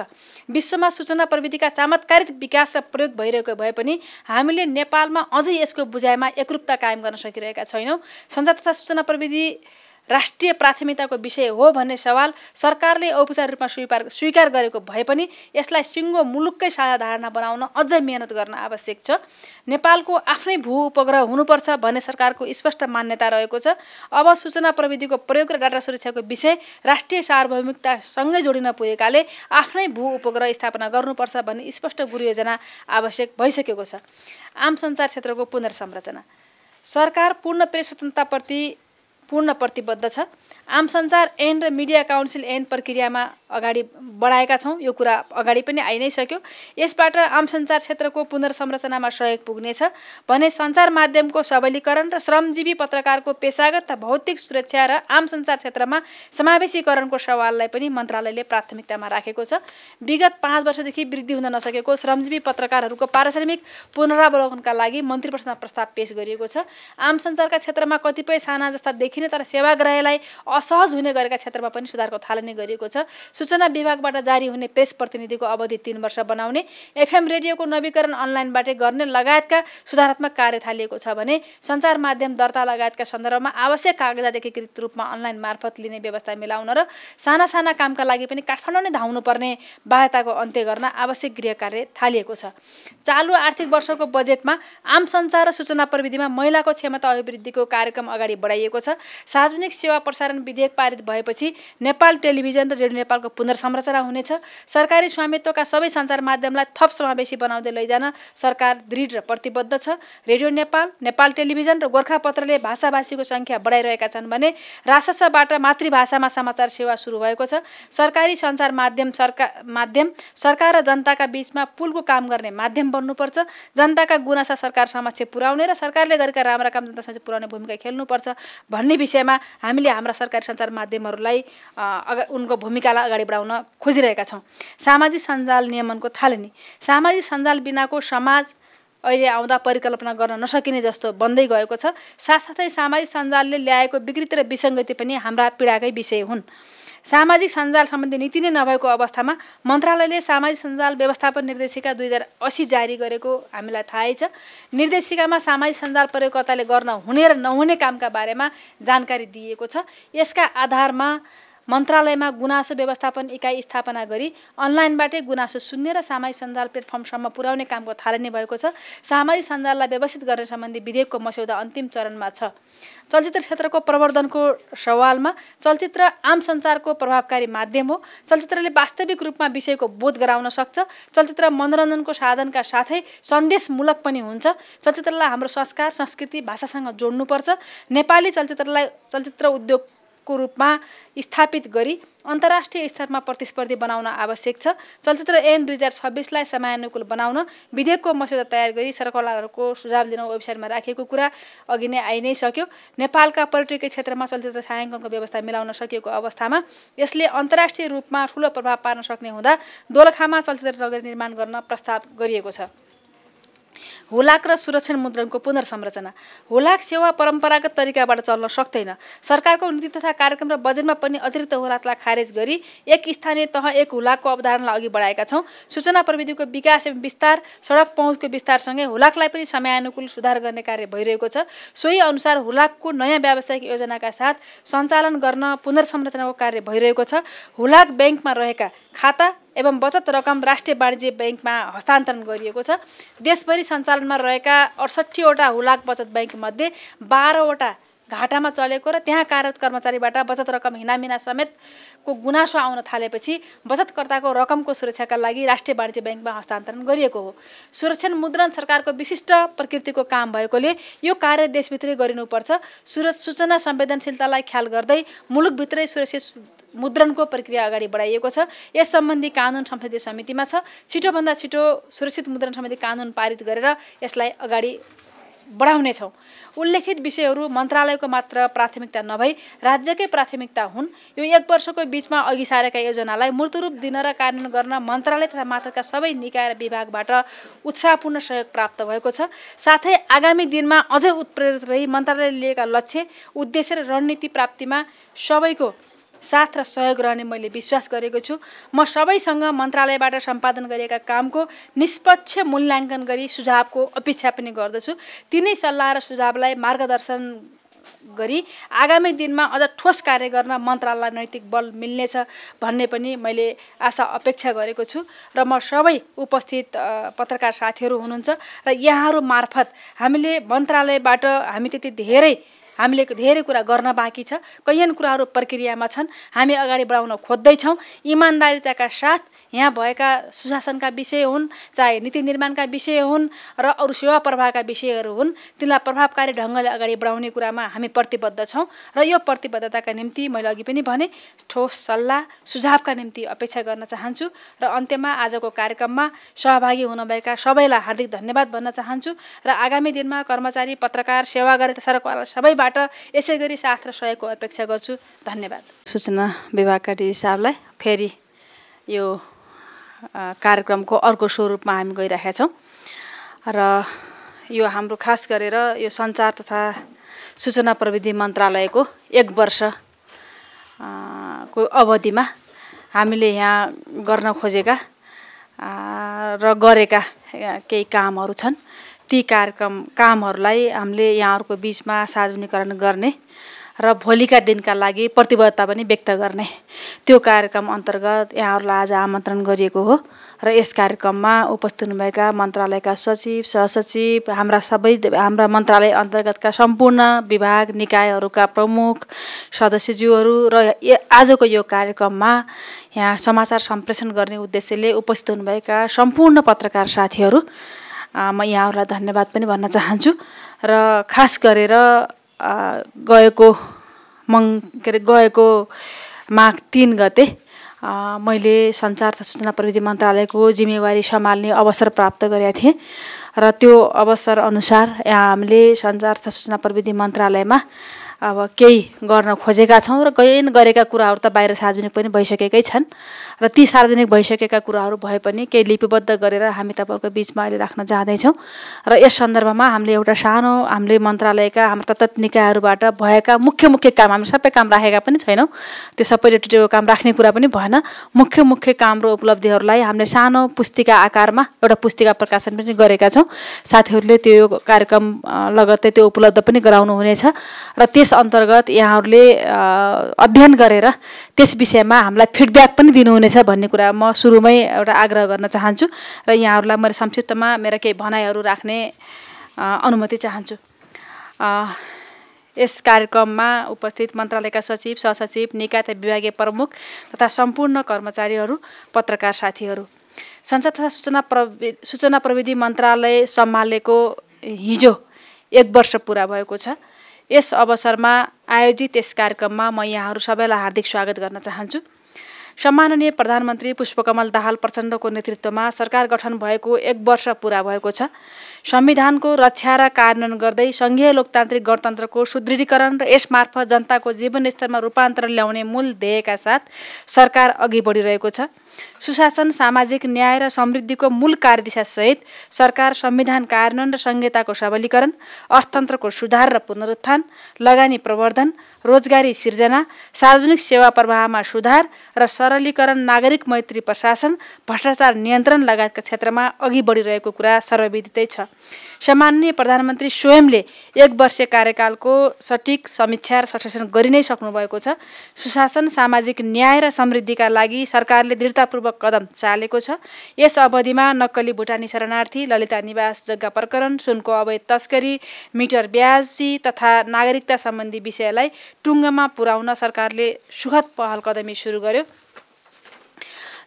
विश्वमा सूचना प्रविधिका चमत्कारिक विकास र प्रयोग भइरहेको भए पनि हामीले नेपालमा अझै यसको बुझाइमा एकरूपता कायम गर्न सकिरहेका छैनौँ। सञ्चार तथा सूचना प्रविधि राष्ट्रिय प्राथमिकताको विषय हो भन्ने सवाल सरकारले औपचारिक रूपमा स्वीकार स्वीकार गरेको भए पनि यसलाई सिङ्गो मुलुककै साझाधारणा बनाउन अझै मेहनत गर्न आवश्यक छ। नेपालको आफ्नै भू उपग्रह हुनुपर्छ भन्ने सरकारको स्पष्ट मान्यता रहेको छ। अब सूचना प्रविधिको प्रयोग र डाटा सुरक्षाको विषय राष्ट्रिय सार्वभौमिकतासँगै जोडिन पुगेकाले आफ्नै भू उपग्रह स्थापना गर्नुपर्छ भन्ने स्पष्ट गुरुयोजना आवश्यक भइसकेको छ। आम सञ्चार क्षेत्रको पुनर्संरचना, सरकार पूर्ण प्रेस स्वतन्त्रताप्रति पूर्ण प्रतिबद्ध छ। आम सञ्चार ऐन र मिडिया काउन्सिल ऐन प्रक्रियामा अगाडि बढाएका छौँ। यो कुरा अगाडि पनि आइ नै सक्यो। यसबाट आम सञ्चार क्षेत्रको पुनर्संरचनामा सहयोग पुग्नेछ भने सञ्चार माध्यमको सबलीकरण र श्रमजीवी पत्रकारको पेसागत तथा भौतिक सुरक्षा र आम सञ्चार क्षेत्रमा समावेशीकरणको सवाललाई पनि मन्त्रालयले प्राथमिकतामा राखेको छ। विगत पाँच वर्षदेखि वृद्धि हुन नसकेको श्रमजीवी पत्रकारहरूको पारिश्रमिक पुनरावलोकनका लागि मन्त्री परिषदमा प्रस्ताव पेश गरिएको छ। आम सञ्चारका क्षेत्रमा कतिपय साना जस्ता देखिने तर सेवाग्राहीलाई असहज हुने गरेका क्षेत्रमा पनि सुधारको थालनी गरिएको छ। सूचना विभागबाट जारी हुने प्रेस प्रतिनिधिको अवधि तीन वर्ष बनाउने, एफएम रेडियोको नवीकरण अनलाइनबाट गर्ने लगायतका सुधारात्मक कार्य थालिएको छ भने सञ्चार माध्यम दर्ता लगायतका सन्दर्भमा आवश्यक कागजात एकीकृत रूपमा अनलाइन मार्फत लिने व्यवस्था मिलाउन र साना साना कामका लागि पनि काठमाडौँ नै धाउनुपर्ने बाध्यताको अन्त्य गर्न आवश्यक गृह कार्य थालिएको छ। चालु आर्थिक वर्षको बजेटमा आम सञ्चार र सूचना प्रविधिमा महिलाको क्षमता अभिवृद्धिको कार्यक्रम अगाडि बढाइएको छ। सार्वजनिक सेवा प्रसारण विधेयक पारित भएपछि नेपाल टेलिभिजन र रेडियो नेपालको पुनर्संरचना हुनेछ। सरकारी स्वामित्वका सबै सञ्चार माध्यमलाई थप समावेशी बनाउँदै लैजान सरकार दृढ र प्रतिबद्ध छ। रेडियो नेपाल, नेपाल टेलिभिजन र गोरखापत्रले भाषाभाषीको सङ्ख्या बढाइरहेका छन् भने राजस्वबाट मातृभाषामा समाचार सेवा सुरु भएको छ। सरकारी सञ्चार माध्यम सरकार माध्यम सरकार र जनताका बिचमा पुलको काम गर्ने माध्यम बन्नुपर्छ। जनताका गुनासा सरकार समक्ष पुर्याउने र सरकारले गरेका राम्रा काम जनता समक्ष पुर्याउने भूमिका खेल्नुपर्छ भन्ने विषयमा हामीले हाम्रा सरकारी सञ्चार माध्यमहरूलाई अगा उनको भूमिकालाई अगाडि बढाउन खोजिरहेका छौँ। सामाजिक सञ्जाल नियमनको थालनी, सामाजिक सञ्जाल बिनाको समाज अहिले आउँदा परिकल्पना गर्न नसकिने जस्तो बन्दै गएको छ। साथसाथै सामाजिक सञ्जालले ल्याएको विकृति र विसङ्गति पनि हाम्रा पीडाकै विषय हुन्। सामाजिक सञ्जाल सम्बन्धी नीति नै नभएको अवस्थामा मन्त्रालयले सामाजिक सञ्जाल व्यवस्थापन निर्देशिका दुई हजार असी जारी गरेको हामीलाई थाहै छ। निर्देशिकामा सामाजिक सञ्जाल प्रयोगकर्ताले गर्न हुने र नहुने कामका बारेमा जानकारी दिइएको छ। यसका आधारमा मन्त्रालयमा गुनासो व्यवस्थापन इकाइ स्थापना गरी अनलाइनबाटै गुनासो सुन्ने र सामाजिक सञ्जाल प्लेटफर्मसम्म पुर्याउने कामको थालनी भएको छ। सामाजिक सञ्जाललाई व्यवस्थित गर्ने सम्बन्धी विधेयकको मस्यौदा अन्तिम चरणमा छ। चलचित्र क्षेत्रको प्रवर्धनको सवालमा चलचित्र आम सञ्चारको प्रभावकारी माध्यम हो। चलचित्रले वास्तविक रूपमा विषयको बोध गराउन सक्छ। चलचित्र मनोरञ्जनको साधनका साथै सन्देशमूलक पनि हुन्छ। चलचित्रलाई हाम्रो संस्कार, संस्कृति, भाषासँग जोड्नुपर्छ। नेपाली चलचित्रलाई चलचित्र उद्योग को रूपमा स्थापित गरी अन्तर्राष्ट्रिय स्तरमा प्रतिस्पर्धी बनाउन आवश्यक छ। चलचित्र ऐन दुई हजार छब्बिसलाई समयानुकूल बनाउन विधेयकको मस्यौदा तयार गरी सरकारहरूको सुझाव लिन वेबसाइटमा राखिएको कुरा अघि नै आइ नै सक्यो। नेपालका पर्यटकीय क्षेत्रमा चलचित्र छायाङ्कनको व्यवस्था मिलाउन सकिएको अवस्थामा यसले अन्तर्राष्ट्रिय रूपमा ठुलो प्रभाव पार्न सक्ने हुँदा दोलखामा चलचित्र नगरी निर्माण गर्न प्रस्ताव गरिएको छ। हुलाक र सुरक्षण मुद्रणको पुनर्संरचना, हुलाक सेवा परम्परागत तरिकाबाट चल्न सक्दैन। सरकारको नीति तथा कार्यक्रम र बजेटमा पनि अतिरिक्त हुलाकलाई खारेज गरी एक स्थानीय तह एक हुलाकको अवधारणालाई अघि बढाएका छौँ। सूचना प्रविधिको विकास एवं विस्तार, सडक पहुँचको विस्तारसँगै हुलाकलाई पनि समयानुकूल सुधार गर्ने कार्य भइरहेको छ। सोही अनुसार हुलाकको नयाँ व्यावसायिक योजनाका साथ सञ्चालन गर्न पुनर्संरचनाको कार्य भइरहेको छ। हुलाक ब्याङ्कमा रहेका खाता एवं बचत रकम राष्ट्रिय वाणिज्य ब्याङ्कमा हस्तान्तरण गरिएको छ। देशभरि सञ्चालनमा रहेका अठसट्ठीवटा हुलाक बचत ब्याङ्कमध्ये बाह्रवटा घाटामा चलेको र त्यहाँ कार्यरत कर्मचारीबाट बचत रकम हिनामिना समेतको गुनासो आउन थालेपछि बचतकर्ताको रकमको सुरक्षाका लागि राष्ट्रिय वाणिज्य ब्याङ्कमा हस्तान्तरण गरिएको हो। सुरक्षण मुद्रण सरकारको विशिष्ट प्रकृतिको काम भएकोले यो कार्य देशभित्रै गरिनुपर्छ। सुर सूचना संवेदनशीलतालाई ख्याल गर्दै मुलुकभित्रै सुरक्षित मुद्रणको प्रक्रिया अगाडि बढाइएको छ। यस सम्बन्धी कानुन संसदीय समितिमा छ। छिटोभन्दा छिटो सुरक्षित मुद्रण सम्बन्धी कानुन पारित गरेर यसलाई अगाडि बढाउनेछौं। उल्लेखित विषयहरू मन्त्रालयको मात्र प्राथमिकता नभई राज्यकै प्राथमिकता हुन्। यो एक वर्षको बीचमा अघि सारेका योजनालाई मूर्त रूप दिन र कार्यान्वयन गर्न मन्त्रालय तथा मात्रका सबै निकाय र विभागबाट उत्साहपूर्ण सहयोग प्राप्त भएको छ। साथै आगामी दिनमा अझै उत्प्रेरित रही मन्त्रालयले लिएका लक्ष्य, उद्देश्य र रणनीति प्राप्तिमा सबैको साथ र सहयोग रहने मैले विश्वास गरेको छु। म सबैसँग मन्त्रालयबाट सम्पादन गरिएका कामको निष्पक्ष मूल्याङ्कन गरी सुझावको अपेक्षा पनि गर्दछु। तिनै सल्लाह र सुझावलाई मार्गदर्शन गरी आगामी दिनमा अझ ठोस कार्य गर्न मन्त्रालयलाई नैतिक बल मिल्नेछ भन्ने पनि मैले आशा अपेक्षा गरेको छु। र म सबै उपस्थित पत्रकार साथीहरू हुनुहुन्छ र यहाँहरू मार्फत हामीले मन्त्रालयबाट हामी त्यति धेरै हामीले धेरै कुरा गर्न बाँकी छ। कैयन कुराहरू प्रक्रियामा छन्, हामी अगाडि बढाउन खोज्दैछौँ। इमान्दारिताका साथ यहाँ भएका सुशासनका विषय हुन्, चाहे नीति निर्माणका विषय हुन् र अरू सेवा प्रवाहका विषयहरू हुन्, तिनलाई प्रभावकारी ढङ्गले अगाडि बढाउने कुरामा हामी प्रतिबद्ध छौँ। र यो प्रतिबद्धताका निम्ति मैले अघि पनि भने ठोस सल्लाह सुझावका निम्ति अपेक्षा गर्न चाहन्छु। र अन्त्यमा आजको कार्यक्रममा सहभागी हुनुभएका सबैलाई हार्दिक धन्यवाद भन्न चाहन्छु र आगामी दिनमा कर्मचारी, पत्रकार, सेवा गरेका सरकार सबैबाट यसै गरी साथ र सहयोगको अपेक्षा गर्छु। धन्यवाद। सूचना विभागका डी साहबलाई फेरि यो कार्यक्रमको अर्को स्वरूपमा हामी गइरहेका छौँ र यो हाम्रो खास गरेर यो सञ्चार तथा सूचना प्रविधि मन्त्रालयको एक वर्ष को अवधिमा हामीले यहाँ गर्न खोजेका र गरेका केही कामहरू छन्। ती कार्यक्रम कामहरूलाई हामीले यहाँहरूको बिचमा सार्वजनिकरण गर्ने र भोलिका दिनका लागि प्रतिबद्धता पनि व्यक्त गर्ने त्यो कार्यक्रम अन्तर्गत यहाँहरूलाई आज आमन्त्रण गरिएको हो। र यस कार्यक्रममा उपस्थित हुनुभएका मन्त्रालयका सचिव, सहसचिव, हाम्रा सबै हाम्रा मन्त्रालय अन्तर्गतका सम्पूर्ण विभाग निकायहरूका प्रमुख सदस्यज्यूहरू र आजको यो कार्यक्रममा यहाँ समाचार सम्प्रेषण गर्ने उद्देश्यले उपस्थित हुनुभएका सम्पूर्ण पत्रकार साथीहरू म यहाँहरूलाई धन्यवाद पनि भन्न चाहन्छु। र खास गरेर गएको मङ के अरे गएको माघ तीन गते मैले सञ्चार तथा सूचना प्रविधि मन्त्रालयको जिम्मेवारी सम्हाल्ने अवसर प्राप्त गरेका थिएँ र त्यो अवसर अनुसार यहाँ हामीले सञ्चार तथा सूचना प्रविधि मन्त्रालयमा अब केही गर्न खोजेका छौँ र कैयन गरेका कुराहरू त बाहिर सार्वजनिक पनि भइसकेकै छन् र ती सार्वजनिक भइसकेका कुराहरू भए पनि केही लिपिबद्ध गरेर हामी तपाईँहरूको बिचमा अहिले राख्न जाँदैछौँ। र यस सन्दर्भमा हामीले एउटा सानो हामीले मन्त्रालयका हाम्रो तत्त निकायहरूबाट भएका मुख्य मुख्य काम, हामी सबै काम राखेका पनि छैनौँ, त्यो सबैले टुटेको काम राख्ने कुरा पनि भएन। मुख्य मुख्य काम र उपलब्धिहरूलाई हामीले सानो पुस्तिका आकारमा एउटा पुस्तिका प्रकाशन पनि गरेका छौँ। साथीहरूले त्यो कार्यक्रम लगत्तै त्यो उपलब्ध पनि गराउनु हुनेछ र त्यस अन्तर्गत यहाँहरूले अध्ययन गरेर त्यस विषयमा हामीलाई फिडब्याक पनि दिनुहुनेछ भन्ने कुरा म सुरुमै एउटा आग्रह गर्न चाहन्छु र यहाँहरूलाई मैले संक्षिप्तमा मेरा केही भनाइहरू राख्ने अनुमति चाहन्छु। यस कार्यक्रममा उपस्थित मन्त्रालयका सचिव, सहसचिव, निकाय तथा विभागीय प्रमुख तथा सम्पूर्ण कर्मचारीहरू, पत्रकार साथीहरू, सञ्चार तथा सूचना प्रवि सूचना प्रविधि मन्त्रालय सम्हालेको हिजो एक वर्ष पुरा भएको छ। यस अवसरमा आयोजित यस कार्यक्रममा म यहाँहरू सबैलाई हार्दिक स्वागत गर्न चाहन्छु। सम्माननीय प्रधानमन्त्री पुष्पकमल दाहाल प्रचण्डको नेतृत्वमा सरकार गठन भएको एक वर्ष पुरा भएको छ। संविधानको रक्षा र कार्यान्वयन गर्दै सङ्घीय लोकतान्त्रिक गणतन्त्रको सुदृढीकरण र यसमार्फत जनताको जीवन स्तरमा रूपान्तरण ल्याउने मूल ध्येयका साथ सरकार अघि बढिरहेको छ। सुशासन, सामाजिक न्याय र समृद्धिको मूल कार्यदिशासहित सरकार संविधान कार्यान्वयन र संहिताको सबलीकरण, अर्थतन्त्रको सुधार र पुनरुत्थान, लगानी प्रवर्धन, रोजगारी सिर्जना, सार्वजनिक सेवा प्रवाहमा सुधार र सरलीकरण, नागरिक मैत्री प्रशासन, भ्रष्टाचार नियन्त्रण लगायतका क्षेत्रमा अघि बढिरहेको कुरा सर्वविदितै छ। सम्माननीय प्रधानमन्त्री स्वयंले एक वर्ष कार्यकालको सटिक समीक्षा र सश्लेषण गरि नै सक्नुभएको छ। सुशासन, सामाजिक न्याय र समृद्धिका लागि सरकारले दृढतापूर्वक कदम चालेको छ। यस अवधिमा नक्कली भुटानी शरणार्थी, ललिता निवास जग्गा प्रकरण, सुनको अवैध तस्करी, मिटर ब्याजी तथा नागरिकता सम्बन्धी विषयलाई टुङ्गोमा पुर्याउन सरकारले सुखद पहल कदमी सुरु गर्यो,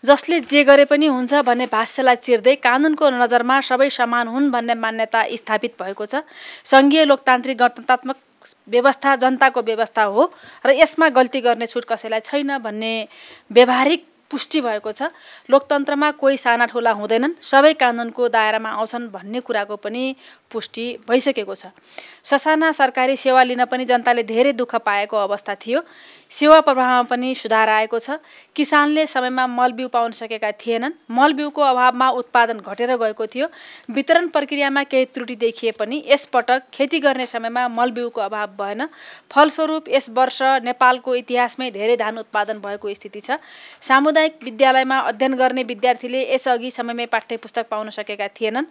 जसले जे गरे पनि हुन्छ भन्ने भाष्यलाई चिर्दै कानुनको नजरमा सबै समान हुन् भन्ने मान्यता स्थापित भएको छ। सङ्घीय लोकतान्त्रिक गणतन्त्रात्मक व्यवस्था जनताको व्यवस्था हो र यसमा गल्ती गर्ने छुट कसैलाई छैन भन्ने व्यवहारिक पुष्टि भएको छ। लोकतन्त्रमा कोही साना ठुला हुँदैनन्, सबै कानुनको दायरामा आउँछन् भन्ने कुराको पनि पुष्टि भइसकेको छ। ससाना सरकारी सेवा लिन पनि जनताले धेरै दुःख पाएको अवस्था थियो। सेवा प्रवाहमा पनि सुधार आएको छ। किसानले समयमा मलबिउ पाउन सकेका थिएनन्। मलबिउको अभावमा उत्पादन घटेर गएको थियो। वितरण प्रक्रियामा केही त्रुटि देखिए पनि यसपटक खेती गर्ने समयमा मलबिउको अभाव भएन। फलस्वरूप यस वर्ष नेपालको इतिहासमै धेरै धान उत्पादन भएको स्थिति छ। सामुदायिक विद्यालयमा अध्ययन गर्ने विद्यार्थीले यसअघि समयमै पाठ्य पुस्तक पाउन सकेका थिएनन्।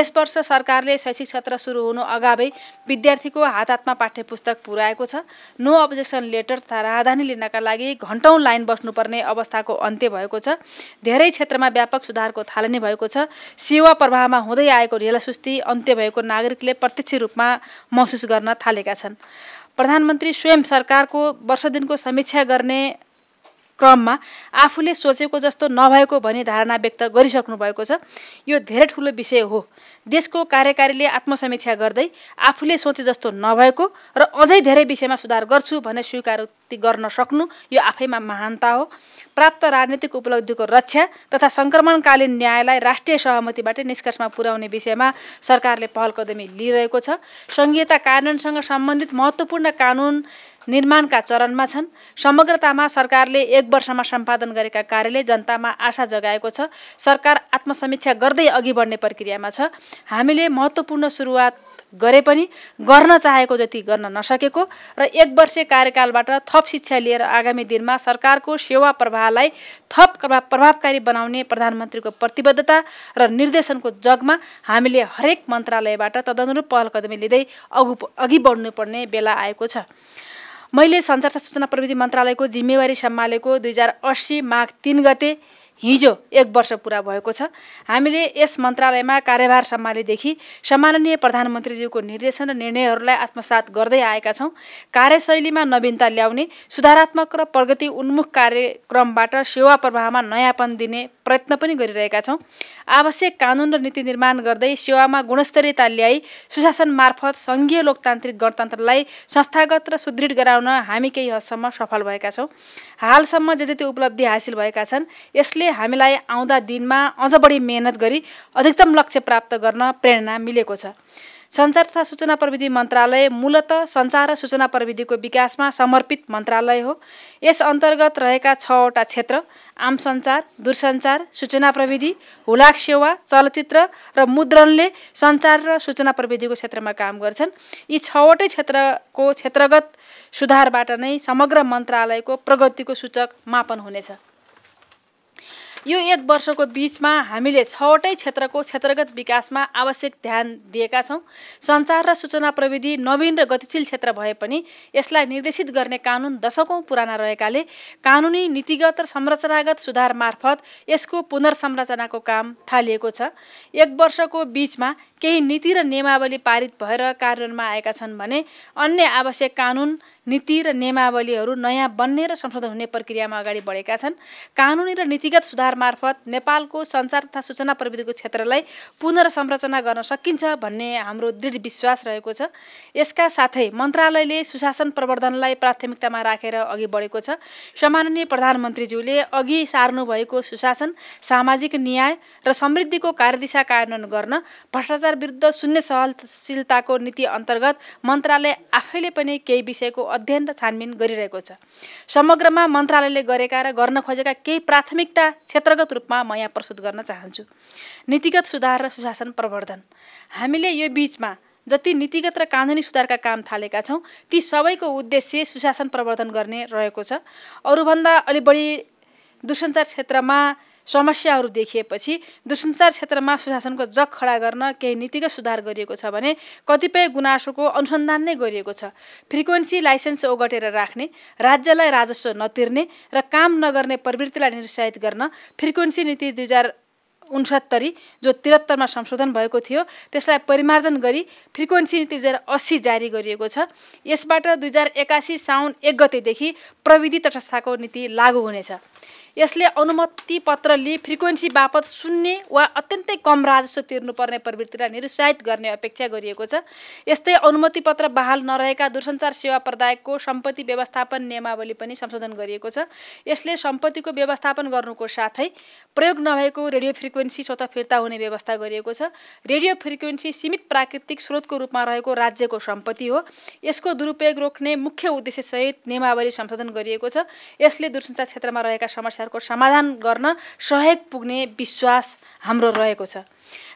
यस वर्ष सरकारले शैक्षिक सत्र सुरु हुनु अगावै विद्यार्थीको हात हातमा पाठ्य पुस्तक पुर्याएको छ। नो अब्जेक्सन लेटर तथा राहदानी लिनका लागि घन्टौँ लाइन बस्नुपर्ने अवस्थाको अन्त्य भएको छ। धेरै क्षेत्रमा व्यापक सुधारको थालनी भएको छ। सेवा प्रवाहमा हुँदै आएको ढिलासुस्ती अन्त्य भएको नागरिकले प्रत्यक्ष रूपमा महसुस गर्न थालेका छन्। प्रधानमन्त्री स्वयं सरकारको वर्ष दिनको समीक्षा गर्ने क्रममा आफूले सोचेको जस्तो नभएको भनी धारणा व्यक्त गरिसक्नु भएको छ। यो धेरै ठुलो विषय हो। देशको कार्यकारीले आत्मसमीक्षा गर्दै आफूले सोचे जस्तो नभएको र अझै धेरै विषयमा सुधार गर्छु भने स्वीकारोक्ति गर्न सक्नु यो आफैमा महानता हो। प्राप्त राजनीतिक उपलब्धिको रक्षा तथा सङ्क्रमणकालीन न्यायलाई राष्ट्रिय सहमतिबाट निष्कर्षमा पुर्याउने विषयमा सरकारले पहलकदमी लिइरहेको छ। संघीयता कानुनसँग सम्बन्धित महत्त्वपूर्ण कानुन निर्माणका चरणमा छन्। समग्रतामा सरकारले एक वर्षमा सम्पादन गरेका कार्यले जनतामा आशा जगाएको छ। सरकार आत्मसमीक्षा गर्दै अघि बढ्ने प्रक्रियामा छ। हामीले महत्त्वपूर्ण सुरुवात गरे पनि गर्न चाहेको जति गर्न नसकेको र एक वर्षे कार्यकालबाट थप शिक्षा लिएर आगामी दिनमा सरकारको सेवा प्रवाहलाई थप प्रभावकारी बनाउने प्रधानमन्त्रीको प्रतिबद्धता र निर्देशनको जगमा हामीले हरेक मन्त्रालयबाट तदनुरूप पहलकदमी लिँदै अघि अघि बढ्नुपर्ने बेला आएको छ। मैले सञ्चार तथा सूचना प्रविधि मन्त्रालयको जिम्मेवारी सम्हालेको दुई हजार अस्सी माघ तीन गते हिजो एक वर्ष पुरा भएको छ। हामीले यस मन्त्रालयमा कार्यभार सम्हालेदेखि सम्माननीय प्रधानमन्त्रीज्यूको निर्देशन र निर्णयहरूलाई आत्मसात गर्दै आएका छौँ। कार्यशैलीमा नवीनता ल्याउने, सुधारात्मक र प्रगति उन्मुख कार्यक्रमबाट सेवा प्रवाहमा नयाँपन दिने प्रयत्न पनि गरिरहेका छौँ। आवश्यक कानुन र नीति निर्माण गर्दै सेवामा गुणस्तरीयता ल्याई सुशासन मार्फत सङ्घीय लोकतान्त्रिक गणतन्त्रलाई संस्थागत र सुदृढ गराउन हामी केही हदसम्म सफल भएका छौँ। हालसम्म जे जति उपलब्धि हासिल भएका छन् यसले हामीलाई आउँदा दिनमा अझ बढी मेहनत गरी अधिकतम लक्ष्य प्राप्त गर्न प्रेरणा मिलेको छ। सञ्चार तथा सूचना प्रविधि मन्त्रालय मूलत सञ्चार र सूचना प्रविधिको विकासमा समर्पित मन्त्रालय हो। यस अन्तर्गत रहेका छवटा क्षेत्र आम सञ्चार, दूरसञ्चार, सूचना प्रविधि, हुलाक सेवा, चलचित्र र मुद्रणले सञ्चार र सूचना प्रविधिको क्षेत्रमा काम गर्छन्। यी छवटै क्षेत्रको क्षेत्रगत सुधारबाट नै समग्र मन्त्रालयको प्रगतिको सूचक मापन हुनेछ। यो एक वर्षको बीचमा हामीले छवटै क्षेत्रको क्षेत्रगत विकासमा आवश्यक ध्यान दिएका छौँ। सञ्चार र सूचना प्रविधि नवीन र गतिशील क्षेत्र भए पनि यसलाई निर्देशित गर्ने कानुन दशकौँ पुराना रहेकाले कानुनी, नीतिगत र संरचनागत सुधार मार्फत यसको पुनर्संरचनाको काम थालिएको छ। एक वर्षको बीचमा केही नीति र नियमावली पारित भएर कार्यान्वयनमा आएका छन् भने अन्य आवश्यक कानुन, नीति र नियमावलीहरू नयाँ बन्ने र संशोधन हुने प्रक्रियामा अगाडि बढेका छन्। कानुनी र नीतिगत सुधार मार्फत नेपालको सञ्चार तथा सूचना प्रविधिको क्षेत्रलाई पुनर्संरचना गर्न सकिन्छ भन्ने हाम्रो दृढ विश्वास रहेको छ। यसका साथै मन्त्रालयले सुशासन प्रवर्धनलाई प्राथमिकतामा राखेर अघि बढेको छ। सम्माननीय प्रधानमन्त्रीज्यूले अघि सार्नुभएको सुशासन, सामाजिक न्याय र समृद्धिको कार्यदिशा कार्यान्वयन गर्न भ्रष्टाचार विरुद्ध शून्य सहनशीलताको नीति अन्तर्गत मन्त्रालय आफैले पनि केही विषयको अध्ययन र छानबिन गरिरहेको छ। समग्रमा मन्त्रालयले गरेका र गर्न खोजेका केही प्राथमिकता क्षेत्रगत रूपमा म यहाँ प्रस्तुत गर्न चाहन्छु। नीतिगत सुधार र सुशासन प्रवर्धन। हामीले यो बीचमा जति नीतिगत र कानुनी सुधारका काम थालेका छौँ ती सबैको उद्देश्य सुशासन प्रवर्धन गर्ने रहेको छ। अरूभन्दा अलि बढी दूरसञ्चार क्षेत्रमा समस्याहरू देखिएपछि दूरसञ्चार क्षेत्रमा सुशासनको जग खडा गर्न केही नीतिगत सुधार गरिएको छ भने कतिपय गुनासोको अनुसन्धान नै गरिएको छ। फ्रिक्वेन्सी लाइसेन्स ओगटेर राख्ने, राज्यलाई राजस्व नतिर्ने र काम नगर्ने प्रवृत्तिलाई निरुत्साहित गर्न फ्रिक्वेन्सी नीति दुई हजार उनसत्तरी जो त्रिहत्तरमा संशोधन भएको थियो त्यसलाई परिमार्जन गरी फ्रिक्वेन्सी नीति दुई हजार अस्सी जारी गरिएको छ। यसबाट दुई हजार एकासी साउन एक गतेदेखि प्रविधि तटस्थताको नीति लागू हुनेछ। यसले अनुमति पत्र लिए फ्रिक्वेन्सी बापत शून्य वा अत्यन्तै कम राजस्व तिर्नुपर्ने प्रवृत्तिलाई निरुत्साहित गर्ने अपेक्षा गरिएको छ। यस्तै अनुमति पत्र बहाल नरहेका दूरसञ्चार सेवा प्रदायकको सम्पत्ति व्यवस्थापन नियमावली पनि संशोधन गरिएको छ। यसले सम्पत्तिको व्यवस्थापन गर्नुको साथै प्रयोग नभएको रेडियो फ्रिक्वेन्सी स्वतः फिर्ता हुने व्यवस्था गरिएको छ। रेडियो फ्रिक्वेन्सी सीमित प्राकृतिक स्रोतको रूपमा रहेको राज्यको सम्पत्ति हो। यसको दुरुपयोग रोक्ने मुख्य उद्देश्य सहित नियमावली संशोधन गरिएको छ। यसले दूरसञ्चार क्षेत्रमा रहेका समस्याहरूको समाधान गर्न सहयोग पुग्ने विश्वास हाम्रो रहेको छ।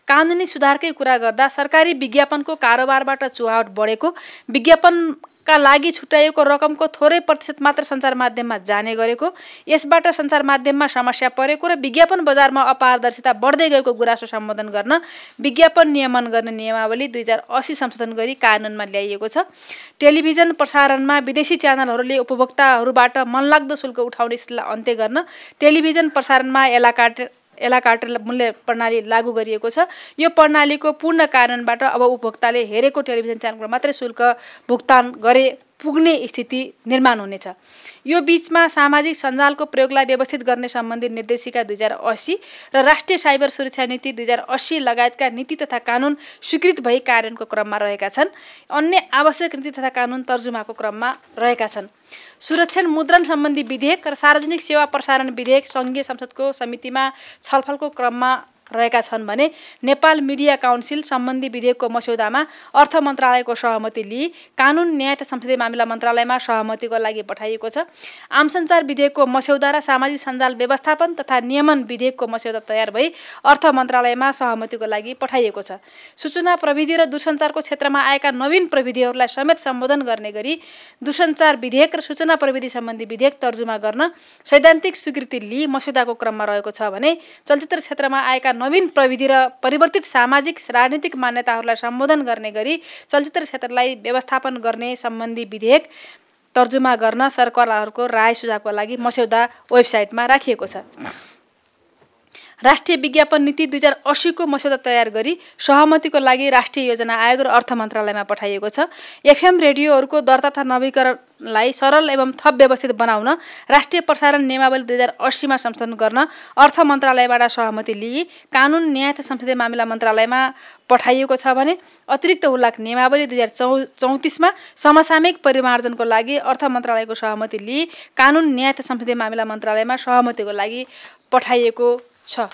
कानुनी सुधारकै कुरा गर्दा सरकारी विज्ञापनको कारोबारबाट चुहावट बढेको, विज्ञापनका लागि छुट्याइएको रकमको थोरै प्रतिशत मात्र सञ्चार माध्यममा जाने गरेको, यसबाट सञ्चार माध्यममा समस्या परेको र विज्ञापन बजारमा अपारदर्शिता बढ्दै गएको गुनासो सम्बोधन गर्न विज्ञापन नियमन गर्ने नियमावली दुई हजार असी संशोधन गरी कानुनमा ल्याइएको छ। टेलिभिजन प्रसारणमा विदेशी च्यानलहरूले उपभोक्ताहरूबाट मनलाग्दो शुल्क उठाउने स्थितिलाई अन्त्य गर्न टेलिभिजन प्रसारणमा एलाकाट एलाकाट मूल्य प्रणाली लागू गरिएको छ। यो प्रणालीको पूर्ण कारणबाट अब उपभोक्ताले हेरेको टेलिभिजन च्यानलको मात्रै शुल्क भुक्तान गरे पुग्ने स्थिति निर्माण हुनेछ। यो बीचमा सामाजिक सञ्जालको प्रयोगलाई व्यवस्थित गर्ने सम्बन्धी निर्देशिका दुई हजार असी र राष्ट्रिय साइबर सुरक्षा नीति दुई हजार असी लगायतका नीति तथा कानुन स्वीकृत भई कार्यान्वयनको क्रममा रहेका छन्। अन्य आवश्यक नीति तथा कानुन तर्जुमाको क्रममा रहेका छन्। सुरक्षण मुद्रण सम्बन्धी विधेयक र सार्वजनिक सेवा प्रसारण विधेयक सङ्घीय संसदको समितिमा छलफलको क्रममा रहेका छन् भने नेपाल मिडिया काउन्सिल सम्बन्धी विधेयकको मस्यौदामा अर्थ मन्त्रालयको सहमति लिई कानुन न्याय तथा संसदीय मामिला मन्त्रालयमा सहमतिको लागि पठाइएको छ। आम सञ्चार विधेयकको मस्यौदा र सामाजिक सञ्जाल व्यवस्थापन तथा नियमन विधेयकको मस्यौदा तयार भई अर्थ मन्त्रालयमा सहमतिको लागि पठाइएको छ। सूचना प्रविधि र दूरसञ्चारको क्षेत्रमा आएका नवीन प्रविधिहरूलाई समेत सम्बोधन गर्ने गरी दूरसञ्चार विधेयक र सूचना प्रविधि सम्बन्धी विधेयक तर्जुमा गर्न सैद्धान्तिक स्वीकृति लिई मस्यौदाको क्रममा रहेको छ भने चलचित्र क्षेत्रमा आएका नवीन प्रविधि र परिवर्तित सामाजिक राजनीतिक मान्यताहरूलाई सम्बोधन गर्ने गरी चलचित्र क्षेत्रलाई व्यवस्थापन गर्ने सम्बन्धी विधेयक तर्जुमा गर्न सरकारहरूको राय सुझावको लागि मस्यौदा वेबसाइटमा राखिएको छ। राष्ट्रिय विज्ञापन नीति दुई हजार असीको मस्यौदा तयार गरी सहमतिको लागि राष्ट्रिय योजना आयोग र अर्थ मन्त्रालयमा पठाइएको छ। एफएम रेडियोहरूको दर्ता तथा नवीकरणलाई सरल एवं थप व्यवस्थित बनाउन राष्ट्रिय प्रसारण नियमावली दुई हजार असीमा संशोधन गर्न अर्थ मन्त्रालयबाट सहमति लिई कानुन न्याय तथा संसदीय मामिला मन्त्रालयमा पठाइएको छ भने अतिरिक्त उल्लेख नियमावली दुई हजार चौ चौतिसमा समसामयिक परिमार्जनको लागि अर्थ मन्त्रालयको सहमति लिई कानुन न्याय तथा संसदीय मामिला मन्त्रालयमा सहमतिको लागि पठाइएको छ।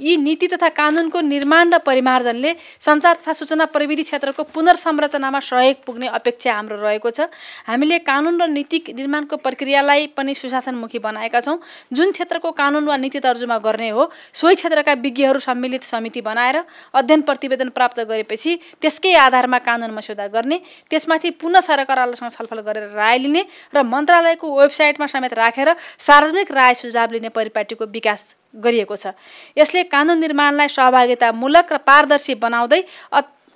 यी नीति तथा कानुनको निर्माण र परिमार्जनले सञ्चार तथा सूचना प्रविधि क्षेत्रको पुनर्संरचनामा सहयोग पुग्ने अपेक्षा हाम्रो रहेको छ। हामीले कानुन र नीति निर्माणको प्रक्रियालाई पनि सुशासनमुखी बनाएका छौँ। जुन क्षेत्रको कानुन वा नीति तर्जुमा गर्ने हो सोही क्षेत्रका विज्ञहरू सम्मिलित समिति बनाएर अध्ययन प्रतिवेदन प्राप्त गरेपछि त्यसकै आधारमा कानुन मस्यौदा गर्ने, त्यसमाथि पुनः सरकारसँग छलफल गरेर राय लिने र मन्त्रालयको वेबसाइटमा समेत राखेर सार्वजनिक राय सुझाव लिने परिपाटीको विकास गरिएको छ। यसले कानुन निर्माणलाई सहभागितामूलक र पारदर्शी बनाउँदै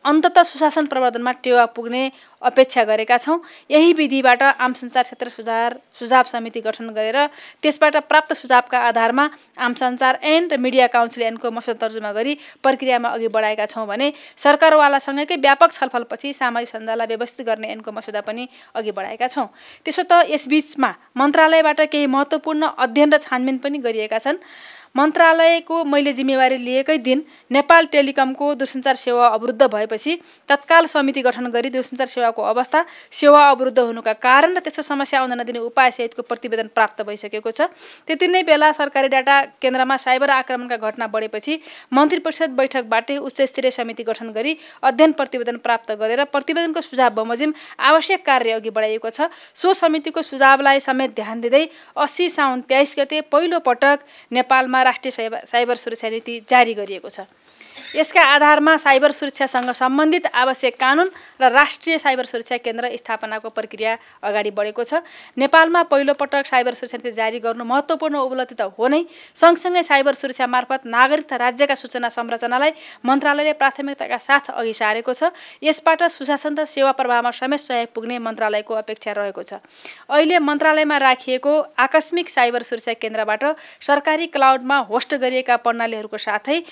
अन्ततः सुशासन प्रवर्धनमा टेवा पुग्ने अपेक्षा गरेका छौँ। यही विधिबाट आम सञ्चार क्षेत्र सुधार सुझाव समिति गठन गरेर त्यसबाट प्राप्त सुझावका आधारमा आम सञ्चार ऐन र मिडिया काउन्सिल ऐनको मस्यौदा तर्जुमा गरी प्रक्रियामा अघि बढाएका छौँ भने सरकारवालासँगैकै व्यापक छलफलपछि सामाजिक सञ्जाललाई व्यवस्थित गर्ने ऐनको मस्यौदा पनि अघि बढाएका छौँ। त्यसो त यसबीचमा मन्त्रालयबाट केही महत्त्वपूर्ण अध्ययन र छानबिन पनि गरिएका छन्। मन्त्रालयको मैले जिम्मेवारी लिएकै दिन नेपाल टेलिकमको दूरसञ्चार सेवा अवरुद्ध भएपछि तत्काल समिति गठन गरी दूरसञ्चार सेवाको अवस्था, सेवा अवरुद्ध हुनुका कारण र त्यसको समस्या आउन नदिने उपायसहितको प्रतिवेदन प्राप्त भइसकेको छ। त्यति नै बेला सरकारी डाटा केन्द्रमा साइबर आक्रमणका घटना बढेपछि मन्त्री परिषद बैठकबाटै उच्चस्तरीय समिति गठन गरी अध्ययन प्रतिवेदन प्राप्त गरेर प्रतिवेदनको सुझाव बमोजिम आवश्यक कार्य अघि बढाइएको छ। सो समितिको सुझावलाई समेत ध्यान दिँदै असी साउन तेइस गते पहिलोपटक नेपालमा राष्ट्रिय साइबर सुरक्षा नीति जारी गरिएको छ। यसका आधारमा साइबर सुरक्षासँग सम्बन्धित आवश्यक कानुन र राष्ट्रिय साइबर सुरक्षा केन्द्र स्थापनाको प्रक्रिया अगाडि बढेको छ। नेपालमा पहिलोपटक साइबर सुरक्षा नीति जारी गर्नु महत्त्वपूर्ण उपलब्धि त हो नै, सँगसँगै साइबर सुरक्षा मार्फत नागरिक तथा राज्यका सूचना संरचनालाई मन्त्रालयले प्राथमिकताका साथ अघि सारेको छ। यसबाट सुशासन र सेवा प्रवाहमा समेत सहयोग पुग्ने मन्त्रालयको अपेक्षा रहेको छ। अहिले मन्त्रालयमा राखिएको आकस्मिक साइबर सुरक्षा केन्द्रबाट सरकारी क्लाउडमा होस्ट गरिएका प्रणालीहरूको साथै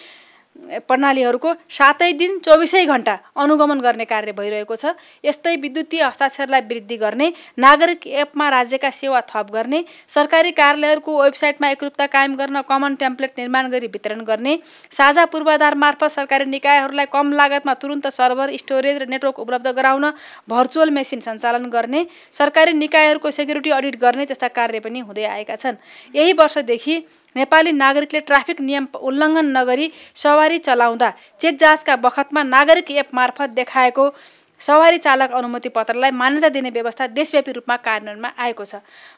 प्रणालीहरुको सातै दिन चौबीसै घण्टा अनुगमन गर्ने कार्य भइरहेको छ। यस्तै विद्युतीय हस्ताक्षरलाई वृद्धि गर्ने, नागरिक एपमा राज्यका सेवा थप गर्ने, सरकारी कार्यालयहरुको वेबसाइटमा एकरूपता कायम गर्न कमन टेम्प्लेट निर्माण गरी वितरण गर्ने, साझा पूर्वाधार मार्फत सरकारी निकायहरुलाई कम लागतमा तुरुन्त सर्भर, स्टोरेज र नेटवर्क उपलब्ध गराउन भर्चुअल मेसिन सञ्चालन गर्ने, सरकारी निकायहरुको सेक्युरिटी अडिट गर्ने जस्ता कार्य पनि हुँदै आएका छन्। यही वर्षदेखि नेपाली नागरिकले ट्राफिक नियम उल्लङ्घन नगरी सवारी चलाउँदा चेक जाँचका बखतमा नागरिक एप मार्फत देखाएको सवारी चालक अनुमति पत्रलाई मान्यता दिने व्यवस्था देशव्यापी रूपमा कार्यान्वयनमा आएको छ।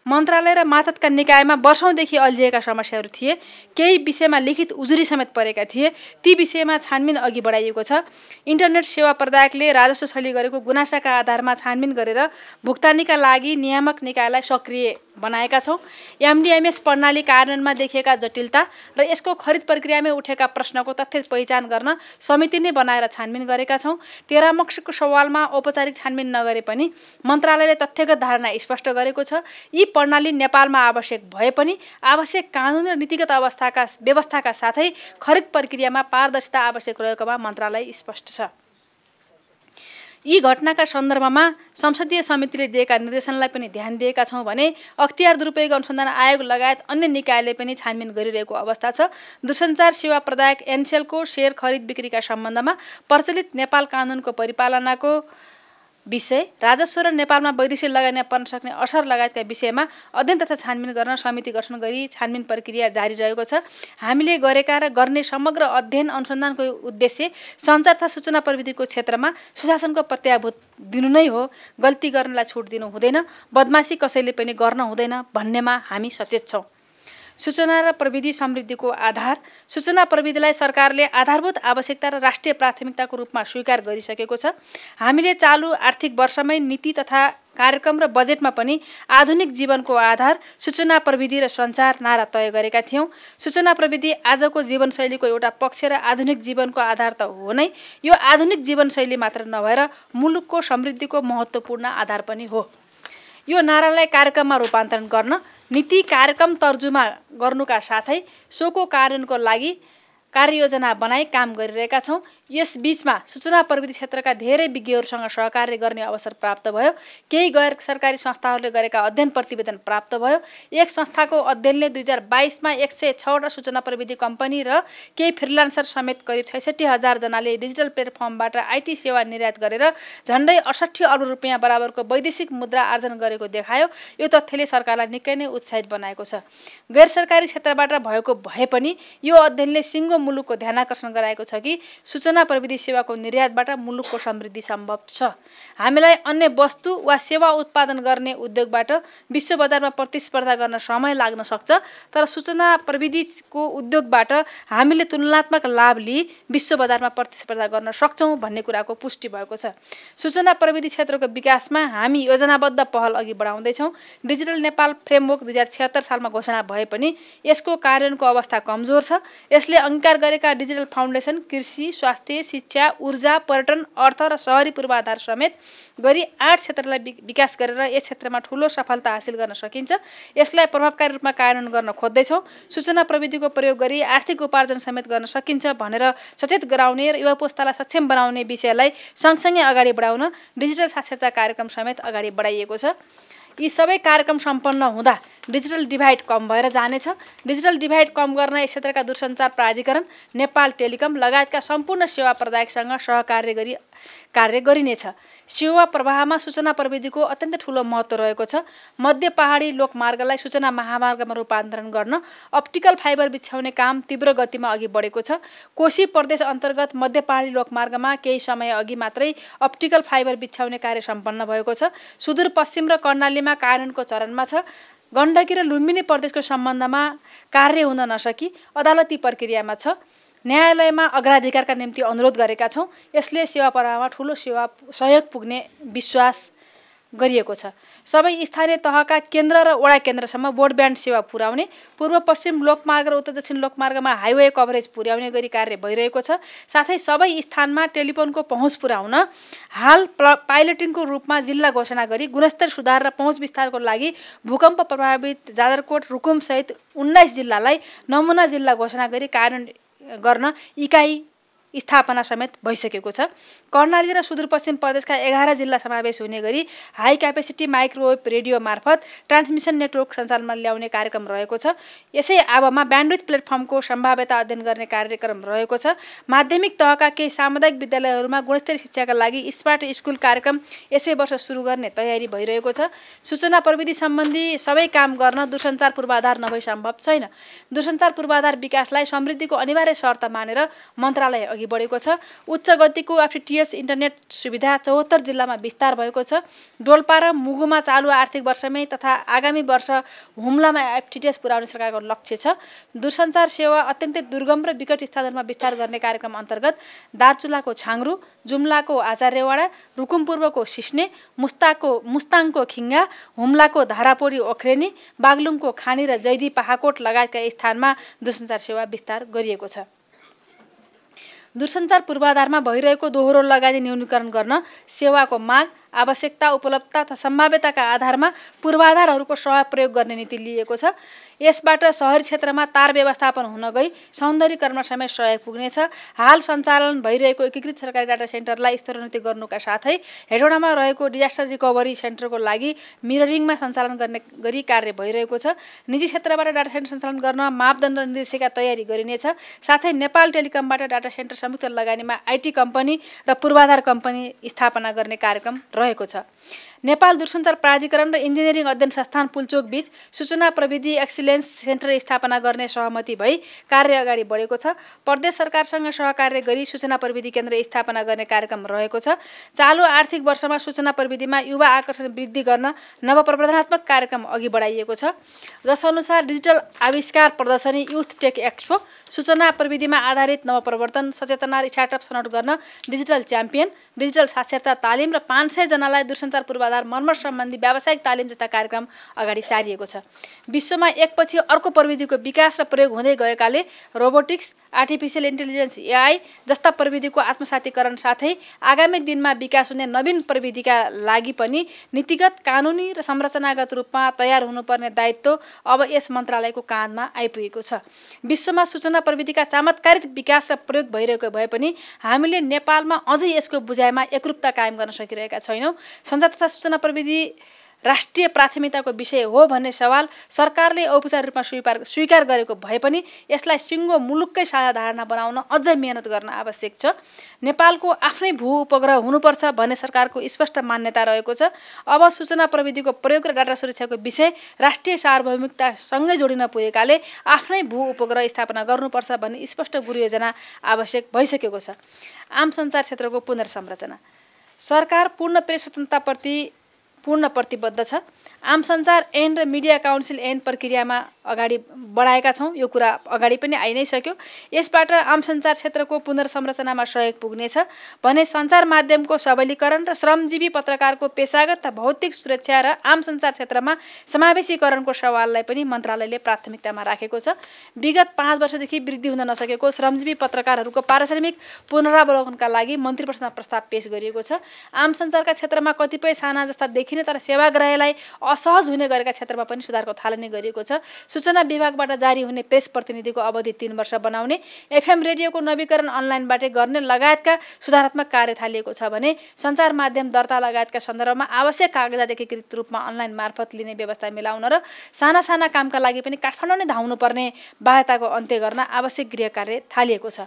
मन्त्रालय र मातहतका निकायमा वर्षौंदेखि अल्झिएका समस्याहरू थिए, केही विषयमा लिखित उजुरी समेत परेका थिए, ती विषयमा छानबिन अघि बढाइएको छ। इन्टरनेट सेवा प्रदायकले राजस्वशैली गरेको गुनासाका आधारमा छानबिन गरेर भुक्तानीका लागि नियामक निकायलाई सक्रिय बनाएका छौँ। एमडिएमएस प्रणाली कार्यान्वयनमा देखिएका जटिलता र यसको खरिद प्रक्रियामै उठेका प्रश्नको तथ्य पहिचान गर्न समिति नै बनाएर छानबिन गरेका छौँ। टेरामक्सको सवालमा औपचारिक छानबिन नगरे पनि मन्त्रालयले तथ्यगत धारणा स्पष्ट गरेको छ। यी प्रणाली नेपालमा आवश्यक भए पनि आवश्यक कानुन र नीतिगत अवस्थाका व्यवस्थाका साथै खरिद प्रक्रियामा पारदर्शिता आवश्यक रहेकोमा मन्त्रालय स्पष्ट छ। यी घटनाका सन्दर्भमा संसदीय समितिले दिएका निर्देशनलाई पनि ध्यान दिएका छौँ भने अख्तियार दुरुपयोग अनुसन्धान आयोग लगायत अन्य निकायले पनि छानबिन गरिरहेको अवस्था छ। दूरसञ्चार सेवा प्रदायक एनसेलको सेयर खरिद बिक्रीका सम्बन्धमा प्रचलित नेपाल कानुनको परिपालनाको विषय, राजस्व र नेपालमा वैदेशिक लगानी पर्न सक्ने असर लगायतका विषयमा अध्ययन तथा छानबिन गर्न समिति गठन गरी छानबिन प्रक्रिया जारी रहेको छ। हामीले गरेका र गर्ने समग्र अध्ययन अनुसन्धानको उद्देश्य सञ्चार तथा सूचना प्रविधिको क्षेत्रमा सुशासनको प्रत्याभूत दिनु नै हो। गल्ती गर्नलाई छुट दिनु हुँदैन, बदमासी कसैले पनि गर्न हुँदैन भन्नेमा हामी सचेत छौँ। सूचना र प्रविधि समृद्धिको आधार, सूचना प्रविधिलाई सरकारले आधारभूत आवश्यकता र राष्ट्रिय प्राथमिकताको रूपमा स्वीकार गरिसकेको छ। हामीले चालु आर्थिक वर्षमै नीति तथा कार्यक्रम र बजेटमा पनि आधुनिक जीवनको आधार सूचना प्रविधि र सञ्चार नारा तय गरेका थियौँ। सूचना प्रविधि आजको जीवनशैलीको एउटा पक्ष र आधुनिक जीवनको आधार त हो नै, यो आधुनिक जीवनशैली मात्र नभएर मुलुकको समृद्धिको महत्त्वपूर्ण आधार पनि हो। यो नारालाई कार्यक्रममा रूपान्तरण गर्न नीति कार्यक्रम तर्जुमा गर्नुका साथै सोको कार्यान्वयनको लागि कार्ययोजना बनाई काम गरिरहेका छौँ। यस बीचमा सूचना प्रविधि क्षेत्रका धेरै विज्ञहरूसँग सहकार्य गर्ने अवसर प्राप्त भयो। केही गैर सरकारी संस्थाहरूले गरेका अध्ययन प्रतिवेदन प्राप्त भयो। एक संस्थाको अध्ययनले दुई हजार बाइसमा एक सय छवटा सूचना प्रविधि कम्पनी र केही फ्रिलान्सर समेत करिब छैसठी हजारजनाले डिजिटल प्लेटफर्मबाट आइटी सेवा निर्यात गरेर झन्डै अठसट्ठी अर्ब रुपियाँ बराबरको वैदेशिक मुद्रा आर्जन गरेको देखायो। यो तथ्यले सरकारलाई निकै नै उत्साहित बनाएको छ। गैर सरकारी क्षेत्रबाट भएको भए पनि यो अध्ययनले सिङ्गो मुलुकको ध्यानाकर्षण गराएको छ कि सूचना प्रविधि सेवाको निर्यातबाट मुलुकको समृद्धि सम्भव छ। हामीलाई अन्य वस्तु वा सेवा उत्पादन गर्ने उद्योगबाट विश्व बजारमा प्रतिस्पर्धा गर्न समय लाग्न सक्छ, तर सूचना प्रविधिको उद्योगबाट हामीले तुलनात्मक लाभ लिई विश्व बजारमा प्रतिस्पर्धा गर्न सक्छौँ भन्ने कुराको पुष्टि भएको छ। सूचना प्रविधि क्षेत्रको विकासमा हामी योजनाबद्ध पहल अघि बढाउँदैछौँ। डिजिटल नेपाल फ्रेमवर्क दुई हजार छिहत्तर सालमा घोषणा भए पनि यसको कार्यान्वयनको अवस्था कमजोर छ। यसले अङ्क गरेका डिजिटल फाउन्डेसन, कृषि, स्वास्थ्य, शिक्षा, ऊर्जा, पर्यटन, अर्थ र सहरी पूर्वाधार समेत गरी आठ क्षेत्रलाई विकास गरेर यस क्षेत्रमा ठूलो सफलता हासिल गर्न सकिन्छ। यसलाई प्रभावकारी रूपमा कार्यान्वयन गर्न खोज्दैछौँ। सूचना प्रविधिको प्रयोग गरी आर्थिक उपार्जन समेत गर्न सकिन्छ भनेर सचेत गराउने र युवा पुस्तालाई सक्षम बनाउने विषयलाई सँगसँगै अगाडि बढाउन डिजिटल साक्षरता कार्यक्रम समेत अगाडि बढाइएको छ। यी सबै कार्यक्रम सम्पन्न हुँदा डिजिटल डिभाइड कम भएर जानेछ। डिजिटल डिभाइड कम गर्न यस क्षेत्रका दूरसञ्चार प्राधिकरण, नेपाल टेलिकम लगायतका सम्पूर्ण सेवा प्रदायकसँग सहकार्य गरी कार्य गरिनेछ। सेवा प्रवाहमा सूचना प्रविधिको अत्यन्त ठूलो महत्त्व रहेको छ। मध्य पहाडी लोकमार्गलाई सूचना महामार्गमा रूपान्तरण गर्न अप्टिकल फाइबर बिछ्याउने काम तीव्र गतिमा अघि बढेको छ। कोशी प्रदेश अन्तर्गत मध्य पहाडी लोकमार्गमा केही समय अघि मात्रै अप्टिकल फाइबर बिछ्याउने कार्य सम्पन्न भएको छ। सुदूरपश्चिम र कर्णालीमा कार्यान्वयनको चरणमा छ। गण्डकी र लुम्बिनी प्रदेशको सम्बन्धमा कार्य हुन नसकी अदालती प्रक्रियामा छ। न्यायालयमा अग्राधिकारका निम्ति अनुरोध गरेका छौँ। यसले सेवा प्रवाहमा ठूलो सेवा सहयोग पुग्ने विश्वास गरिएको छ। सबै स्थानीय तहका केन्द्र र वडा केन्द्रसम्म ब्रोडब्यान्ड सेवा पुर्याउने, पूर्व पश्चिम लोकमार्ग र उत्तर दक्षिण लोकमार्गमा हाइवे कभरेज पुर्याउने गरी कार्य भइरहेको छ। साथै सबै स्थानमा टेलिफोनको पहुँच पुर्याउन हाल पाइलटिङको रूपमा जिल्ला घोषणा गरी गुणस्तर सुधार र पहुँच विस्तारको लागि भूकम्प प्रभावित जाजरकोट, रुकुमसहित उन्नाइस जिल्लालाई नमुना जिल्ला घोषणा गरी कार्यान्वयन गर्न इकाइ स्थापना समेत भइसकेको छ। कर्णाली र सुदूरपश्चिम प्रदेशका एघार जिल्ला समावेश हुने गरी हाई क्यापेसिटी माइक्रोवेभ रेडियो मार्फत ट्रान्समिसन नेटवर्क सञ्चालनमा ल्याउने कार्यक्रम रहेको छ। यसै आवामा ब्यान्डविड्थ प्लेटफर्मको सम्भाव्यता अध्ययन गर्ने कार्यक्रम रहेको छ। माध्यमिक तहका केही सामुदायिक विद्यालयहरूमा गुणस्तर शिक्षाका लागि स्मार्ट स्कुल कार्यक्रम यसै वर्ष सुरु गर्ने तयारी भइरहेको छ। सूचना प्रविधि सम्बन्धी सबै काम गर्न दूरसञ्चार पूर्वाधार नभई सम्भव छैन। दूरसञ्चार पूर्वाधार विकासलाई समृद्धिको अनिवार्य शर्त मानेर मन्त्रालय अघि बढेको छ। उच्च गतिको एफटीटीएस इन्टरनेट सुविधा चौहत्तर जिल्लामा विस्तार भएको छ। डोल्पा र मुगुमा चालु आर्थिक वर्षमै तथा आगामी वर्ष हुम्लामा एफटीटीएस पुर्याउने सरकारको लक्ष्य छ। दूरसञ्चार सेवा अत्यन्तै दुर्गम र विकट स्थानहरूमा विस्तार गर्ने कार्यक्रम अन्तर्गत दार्चुलाको छाङ्रु, जुम्लाको आचार्यवाडा, रुकुमपूर्वको सिस्ने, मुस्ताको मुस्ताङको खिङ्गा, हुम्लाको धारापोरी ओख्रेनी, बागलुङको खानी र जैदी पाहाकोट लगायतका स्थानमा दूरसञ्चार सेवा विस्तार गरिएको छ। दूरसञ्चार पूर्वाधारमा भइरहेको दोहोरो लगानी न्यूनीकरण गर्न सेवाको माग, आवश्यकता, उपलब्धता तथा सम्भाव्यताका आधारमा पूर्वाधारहरूको सहयोग प्रयोग गर्ने नीति लिएको छ। यसबाट सहरी क्षेत्रमा तार व्यवस्थापन हुन गई सौन्दर्यीकरणमा समेत सहयोग पुग्नेछ। हाल सञ्चालन भइरहेको एकीकृत सरकारी डाटा सेन्टरलाई स्तरोन्नति गर्नुका साथै हेटौडामा रहेको डिजास्टर रिकभरी सेन्टरको लागि मिररिङमा सञ्चालन गर्ने गरी कार्य भइरहेको छ। निजी क्षेत्रबाट डाटा सेन्टर सञ्चालन गर्न मापदण्ड निर्देशिका तयारी गरिनेछ। साथै नेपाल टेलिकमबाट डाटा सेन्टर संयुक्त लगानीमा आइटी कम्पनी र पूर्वाधार कम्पनी स्थापना गर्ने कार्यक्रम रहेको छ। नेपाल दूरसञ्चार प्राधिकरण र इन्जिनियरिंग अध्ययन संस्थान पुलचोक बीच सूचना प्रविधि एक्सिलेन्स सेन्टर स्थापना गर्ने सहमति भई कार्य अगाडि बढेको छ। प्रदेश सरकारसँग सहकार्य गरी सूचना प्रविधि केन्द्र स्थापना गर्ने कार्यक्रम रहेको छ। चालु आर्थिक वर्षमा सूचना प्रविधिमा युवा आकर्षण वृद्धि गर्न नवप्रवर्धनात्मक कार्यक्रम अघि बढाइएको छ, जसअनुसार डिजिटल आविष्कार प्रदर्शनी युथ टेक एक्सपो, सूचना प्रविधिमा आधारित नवप्रवर्तन, सचेतना, स्टार्टअप छनौट गर्न डिजिटल च्याम्पियन, डिजिटल साक्षरता तालिम र पाँच सय जनालाई दूरसञ्चार पूर्वाधार मर्मत सम्बन्धी व्यावसायिक तालिम जस्ता कार्यक्रम अगाडि सारिएको छ। विश्वमा एकपछि अर्को प्रविधिको विकास र प्रयोग हुँदै गएकाले रोबोटिक्स, आर्टिफिसियल इन्टेलिजेन्स, एआई जस्ता प्रविधिको आत्मसातीकरण साथै आगामी दिनमा विकास हुने नवीन प्रविधिका लागि पनि नीतिगत, कानुनी र संरचनागत रूपमा तयार हुनुपर्ने दायित्व अब यस मन्त्रालयको काँधमा आइपुगेको छ। विश्वमा सूचना प्रविधिका चमत्कारिक विकास र प्रयोग भइरहेको भए पनि हामीले नेपालमा अझै यसको बुझाइमा एकरूपता कायम गर्न सकिरहेका छैनौँ। सञ्चार तथा सूचना प्रविधि राष्ट्रिय प्राथमिकताको विषय हो भन्ने सवाल सरकारले औपचारिक रूपमा स्वीकार स्वीकार गरेको भए पनि यसलाई सिङ्गो मुलुककै साझाधारणा बनाउन अझै मेहनत गर्न आवश्यक छ। नेपालको आफ्नै भू उपग्रह हुनुपर्छ भन्ने सरकारको स्पष्ट मान्यता रहेको छ। अब सूचना प्रविधिको प्रयोग र डाटा सुरक्षाको विषय राष्ट्रिय सार्वभौमिकतासँगै जोडिन पुगेकाले आफ्नै भू उपग्रह स्थापना गर्नुपर्छ भन्ने स्पष्ट गुरुयोजना आवश्यक भइसकेको छ। आम सञ्चार क्षेत्रको पुनर्संरचना। सरकार पूर्ण प्रेस स्वतन्त्रताप्रति पूर्ण प्रतिबद्ध छ। आम सञ्चार ऐन र मिडिया काउन्सिल ऐन प्रक्रियामा अगाडि बढाएका छौँ। यो कुरा अगाडि पनि आइ नै सक्यो। यसबाट आम सञ्चार क्षेत्रको पुनर्संरचनामा सहयोग पुग्नेछ भने सञ्चार माध्यमको सबलीकरण र श्रमजीवी पत्रकारको पेसागत तथा भौतिक सुरक्षा र आम सञ्चार क्षेत्रमा समावेशीकरणको सवाललाई पनि मन्त्रालयले प्राथमिकतामा राखेको छ। विगत पाँच वर्षदेखि वृद्धि हुन नसकेको श्रमजीवी पत्रकारहरूको पारिश्रमिक पुनरावलोकनका लागि मन्त्री परिषदमा प्रस्ताव पेश गरिएको छ। आम सञ्चारका क्षेत्रमा कतिपय साना जस्ता देखिने तर सेवाग्राहीलाई असहज हुने गरेका क्षेत्रमा पनि सुधारको थालनी गरिएको छ। सूचना विभागबाट जारी हुने प्रेस प्रतिनिधिको अवधि तीन वर्ष बनाउने, एफएम रेडियोको नवीकरण अनलाइनबाट गर्ने लगायतका सुधारात्मक कार्य थालिएको छ भने सञ्चार माध्यम दर्ता लगायतका सन्दर्भमा आवश्यक कागजात एकीकृत रूपमा अनलाइन मार्फत लिने व्यवस्था मिलाउन र साना साना कामका लागि पनि काठमाडौँ नै धाउनुपर्ने बाध्यताको अन्त्य गर्न आवश्यक गृह कार्य थालिएको छ।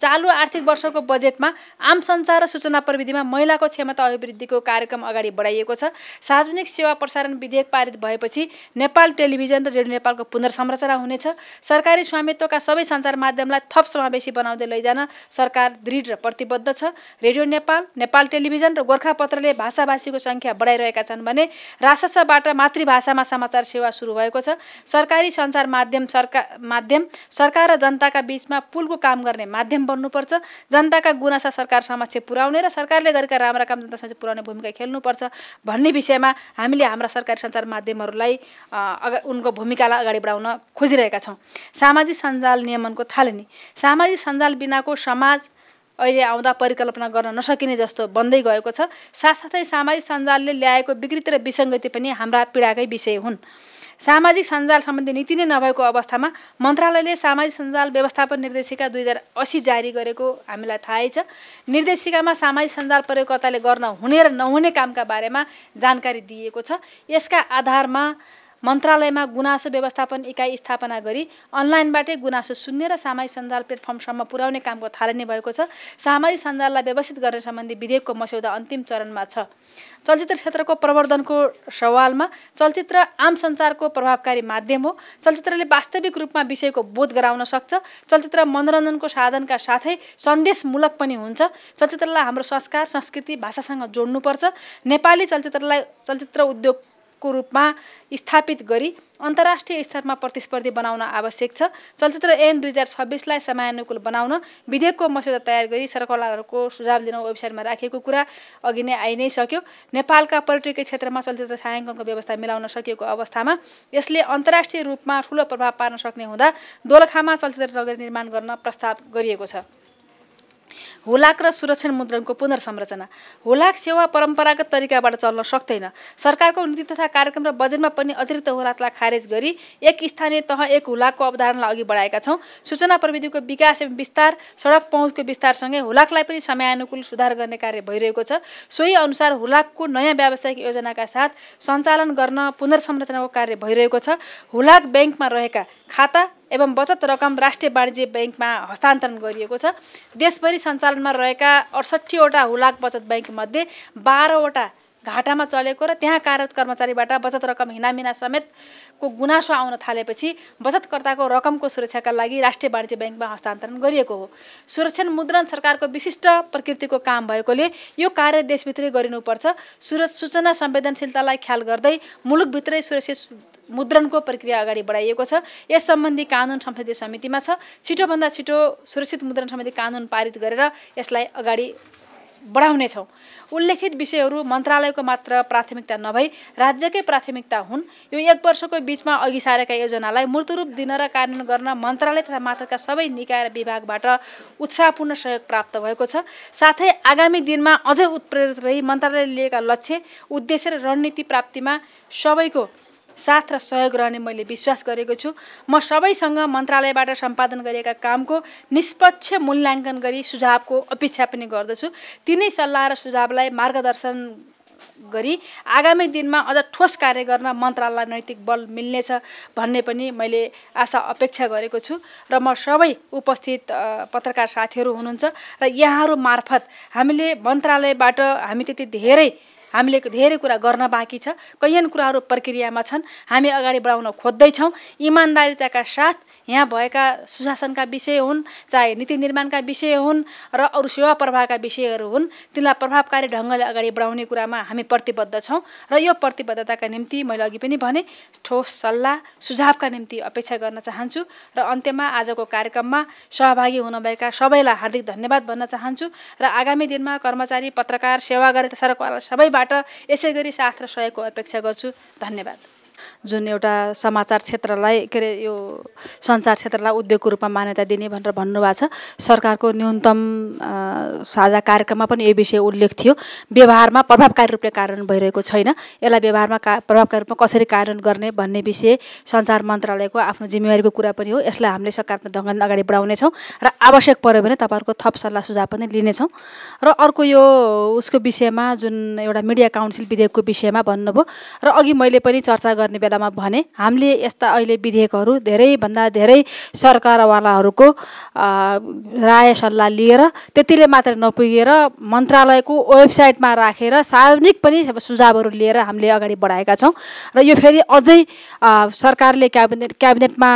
चालु आर्थिक वर्षको बजेटमा आम सञ्चार र सूचना प्रविधिमा महिलाको क्षमता अभिवृद्धिको कार्यक्रम अगाडि बढाइएको छ। सार्वजनिक सेवा प्रसारण विधेयक पारित भएपछि नेपाल टेलिभिजन र रेडियो नेपालको पुनर्संरचना हुनेछ। सरकारी स्वामित्वका सबै सञ्चार माध्यमलाई थप समावेशी बनाउँदै लैजान सरकार दृढ र प्रतिबद्ध छ। रेडियो नेपाल, नेपाल टेलिभिजन र गोरखापत्रले भाषाभाषीको सङ्ख्या बढाइरहेका छन् भने राजस्वबाट मातृभाषामा समाचार सेवा सुरु भएको छ। सरकारी सञ्चार माध्यम सरकार माध्यम सरकार र जनताका बीचमा पुलको काम गर्ने माध्यम बन्नुपर्छ। जनताका गुनासा सरकार समक्ष पुर्याउने र सरकारले गरेका राम्रा काम जनता समक्ष पुर्याउने भूमिका खेल्नुपर्छ भन्ने विषयमा हामीले हाम्रा सरकारी सञ्चार माध्यमहरूलाई अगा उनको भूमिकालाई अगाडि बढाउन खोजिरहेका छौँ। सामाजिक सञ्जाल नियमनको थालनी। सामाजिक सञ्जाल बिनाको समाज अहिले आउँदा परिकल्पना गर्न नसकिने जस्तो बन्दै गएको छ। साथसाथै सामाजिक सञ्जालले ल्याएको विकृति र विसङ्गति पनि हाम्रा पीडाकै विषय हुन्। सामाजिक सञ्जाल सम्बन्धी नीति नै नभएको अवस्थामा मन्त्रालयले सामाजिक सञ्जाल व्यवस्थापन निर्देशिका दुई हजार अस्सी जारी गरेको हामीलाई थाहै छ। निर्देशिकामा सामाजिक सञ्जाल प्रयोगकर्ताले गर्न हुने र नहुने कामका बारेमा जानकारी दिएको छ। यसका आधारमा मन्त्रालयमा गुनासो व्यवस्थापन इकाइ स्थापना गरी अनलाइनबाटै गुनासो सुन्ने र सामाजिक सञ्जाल प्लेटफर्मसम्म पुर्याउने कामको थालनी भएको छ। सामाजिक सञ्जाललाई व्यवस्थित गर्ने सम्बन्धी विधेयकको मस्यौदा अन्तिम चरणमा छ। चलचित्र क्षेत्रको प्रवर्धनको सवालमा चलचित्र आम सञ्चारको प्रभावकारी माध्यम हो। चलचित्रले वास्तविक रूपमा विषयको बोध गराउन सक्छ। चलचित्र मनोरञ्जनको साधनका साथै सन्देशमूलक पनि हुन्छ। चलचित्रलाई हाम्रो संस्कार संस्कृति भाषासँग जोड्नुपर्छ। नेपाली चलचित्रलाई चलचित्र उद्योग को रूपमा स्थापित गरी अन्तर्राष्ट्रिय स्तरमा प्रतिस्पर्धी बनाउन आवश्यक छ। चलचित्र ऐन दुई हजार छब्बीसलाई समयानुकूल बनाउन विधेयकको मस्यौदा तयार गरी सरकारहरूको सुझाव लिन वेबसाइटमा राखिएको कुरा अघि नै आइ नै सक्यो। नेपालका पर्यटकीय क्षेत्रमा चलचित्र छायाङ्कनको व्यवस्था मिलाउन सकिएको अवस्थामा यसले अन्तर्राष्ट्रिय रूपमा ठूलो प्रभाव पार्न सक्ने हुँदा दोलखामा चलचित्र नगरी निर्माण गर्न प्रस्ताव गरिएको छ। हुलाक र सुरक्षण मुद्रणको पुनर्संरचना। हुलाक सेवा परम्परागत तरिकाबाट चल्न सक्दैन। सरकारको नीति तथा कार्यक्रम र बजेटमा पनि अतिरिक्त हुलाकलाई खारेज गरी एक स्थानीय तह एक हुलाकको अवधारणालाई अघि बढाएका छौँ। सूचना प्रविधिको विकास एवं विस्तार सडक पहुँचको विस्तारसँगै हुलाकलाई पनि समयानुकूल सुधार गर्ने कार्य भइरहेको छ। सोही अनुसार हुलाकको नयाँ व्यावसायिक योजनाका साथ सञ्चालन गर्न पुनर्संरचनाको कार्य भइरहेको छ। हुलाक ब्याङ्कमा रहेका खाता एवं बचत रकम राष्ट्रिय वाणिज्य बैंकमा हस्तान्तरण गरिएको छ। देशभरि सञ्चालनमा रहेका अठसट्ठीवटा हुलाक बचत बैंकमध्ये बाह्रवटा घाटामा चलेको र त्यहाँ कार्यरत कर्मचारीबाट बचत रकम हिनामिना समेतको गुनासो आउन थालेपछि बचतकर्ताको रकमको सुरक्षाका लागि राष्ट्रिय वाणिज्य बैंकमा हस्तान्तरण गरिएको हो। सुरक्षण मुद्रण सरकारको विशिष्ट प्रकृतिको काम भएकोले यो कार्य देशभित्रै गरिनुपर्छ। सुर सूचना संवेदनशीलतालाई ख्याल गर्दै मुलुकभित्रै सुरक्षित मुद्रणको प्रक्रिया अगाडि बढाइएको छ। यस सम्बन्धी कानुन संसदीय समितिमा छ। छिटोभन्दा छिटो सुरक्षित मुद्रण सम्बन्धी कानुन पारित गरेर यसलाई अगाडि बढाउनेछौँ। उल्लेखित विषयहरू मन्त्रालयको मात्र प्राथमिकता नभई राज्यकै प्राथमिकता हुन्। यो एक वर्षको बिचमा अघि सारेका योजनालाई मूर्त रूप दिन र कार्यान्वयन गर्न मन्त्रालय तथा मात्रका सबै निकाय र विभागबाट उत्साहपूर्ण सहयोग प्राप्त भएको छ। साथै आगामी दिनमा अझै उत्प्रेरित रही मन्त्रालयले लिएका लक्ष्य उद्देश्य र रणनीति प्राप्तिमा सबैको साथ र सहयोग रहने मैले विश्वास गरेको छु। म सबैसँग मन्त्रालयबाट सम्पादन गरिएका कामको निष्पक्ष मूल्याङ्कन गरी सुझावको अपेक्षा पनि गर्दछु। तिनै सल्लाह र सुझावलाई मार्गदर्शन गरी आगामी दिनमा अझ ठोस कार्य गर्न मन्त्रालयलाई नैतिक बल मिल्नेछ भन्ने पनि मैले आशा अपेक्षा गरेको छु। र म सबै उपस्थित पत्रकार साथीहरू हुनुहुन्छ र यहाँहरू मार्फत हामीले मन्त्रालयबाट हामी त्यति धेरै हामीले धेरै कुरा गर्न बाँकी छ। कैयन कुराहरू प्रक्रियामा छन्। हामी अगाडि बढाउन खोज्दैछौँ। इमान्दारिताका साथ यहाँ भएका सुशासनका विषय हुन्, चाहे नीति निर्माणका विषय हुन् र अरू सेवा प्रवाहका विषयहरू हुन्, तिनलाई प्रभावकारी ढङ्गले अगाडि बढाउने कुरामा हामी प्रतिबद्ध छौँ। र यो प्रतिबद्धताका निम्ति मैले अघि पनि भने ठोस सल्लाह सुझावका निम्ति अपेक्षा गर्न चाहन्छु। र अन्त्यमा आजको कार्यक्रममा सहभागी हुनुभएका सबैलाई हार्दिक धन्यवाद भन्न चाहन्छु। र आगामी दिनमा कर्मचारी पत्रकार सेवा गरेर सरकार सबैबाट यसै गरी साथ र सहयोगको अपेक्षा गर्छु। धन्यवाद। जुन एउटा समाचार क्षेत्रलाई के अरे यो सञ्चार क्षेत्रलाई उद्योगको रूपमा मान्यता दिने भनेर भन्नुभएको छ। सरकारको न्यूनतम साझा कार्यक्रममा पनि यो विषय उल्लेख थियो। व्यवहारमा प्रभावकारी रूपले कार्यान्वयन भइरहेको छैन। यसलाई व्यवहारमा का प्रभावकारी रूपमा कसरी कार्यान्वयन गर्ने भन्ने विषय सञ्चार मन्त्रालयको आफ्नो जिम्मेवारीको कुरा पनि हो। यसलाई हामीले सकारात्मक ढङ्गले अगाडि बढाउनेछौँ र आवश्यक पऱ्यो भने तपाईँहरूको थप सल्लाह सुझाव पनि लिनेछौँ। र अर्को यो उसको विषयमा जुन एउटा मिडिया काउन्सिल विधेयकको विषयमा भन्नुभयो र अघि मैले पनि चर्चा गर्ने बेलामा भने हामीले यस्ता अहिले विधेयकहरू धेरैभन्दा धेरै सरकारवालाहरूको राय सल्लाह लिएर त्यतिले मात्र नपुगेर मन्त्रालयको वेबसाइटमा राखेर सार्वजनिक पनि सुझावहरू लिएर हामीले अगाडि बढाएका छौँ। र यो फेरि अझै सरकारले क्याबिनेट क्याबिनेटमा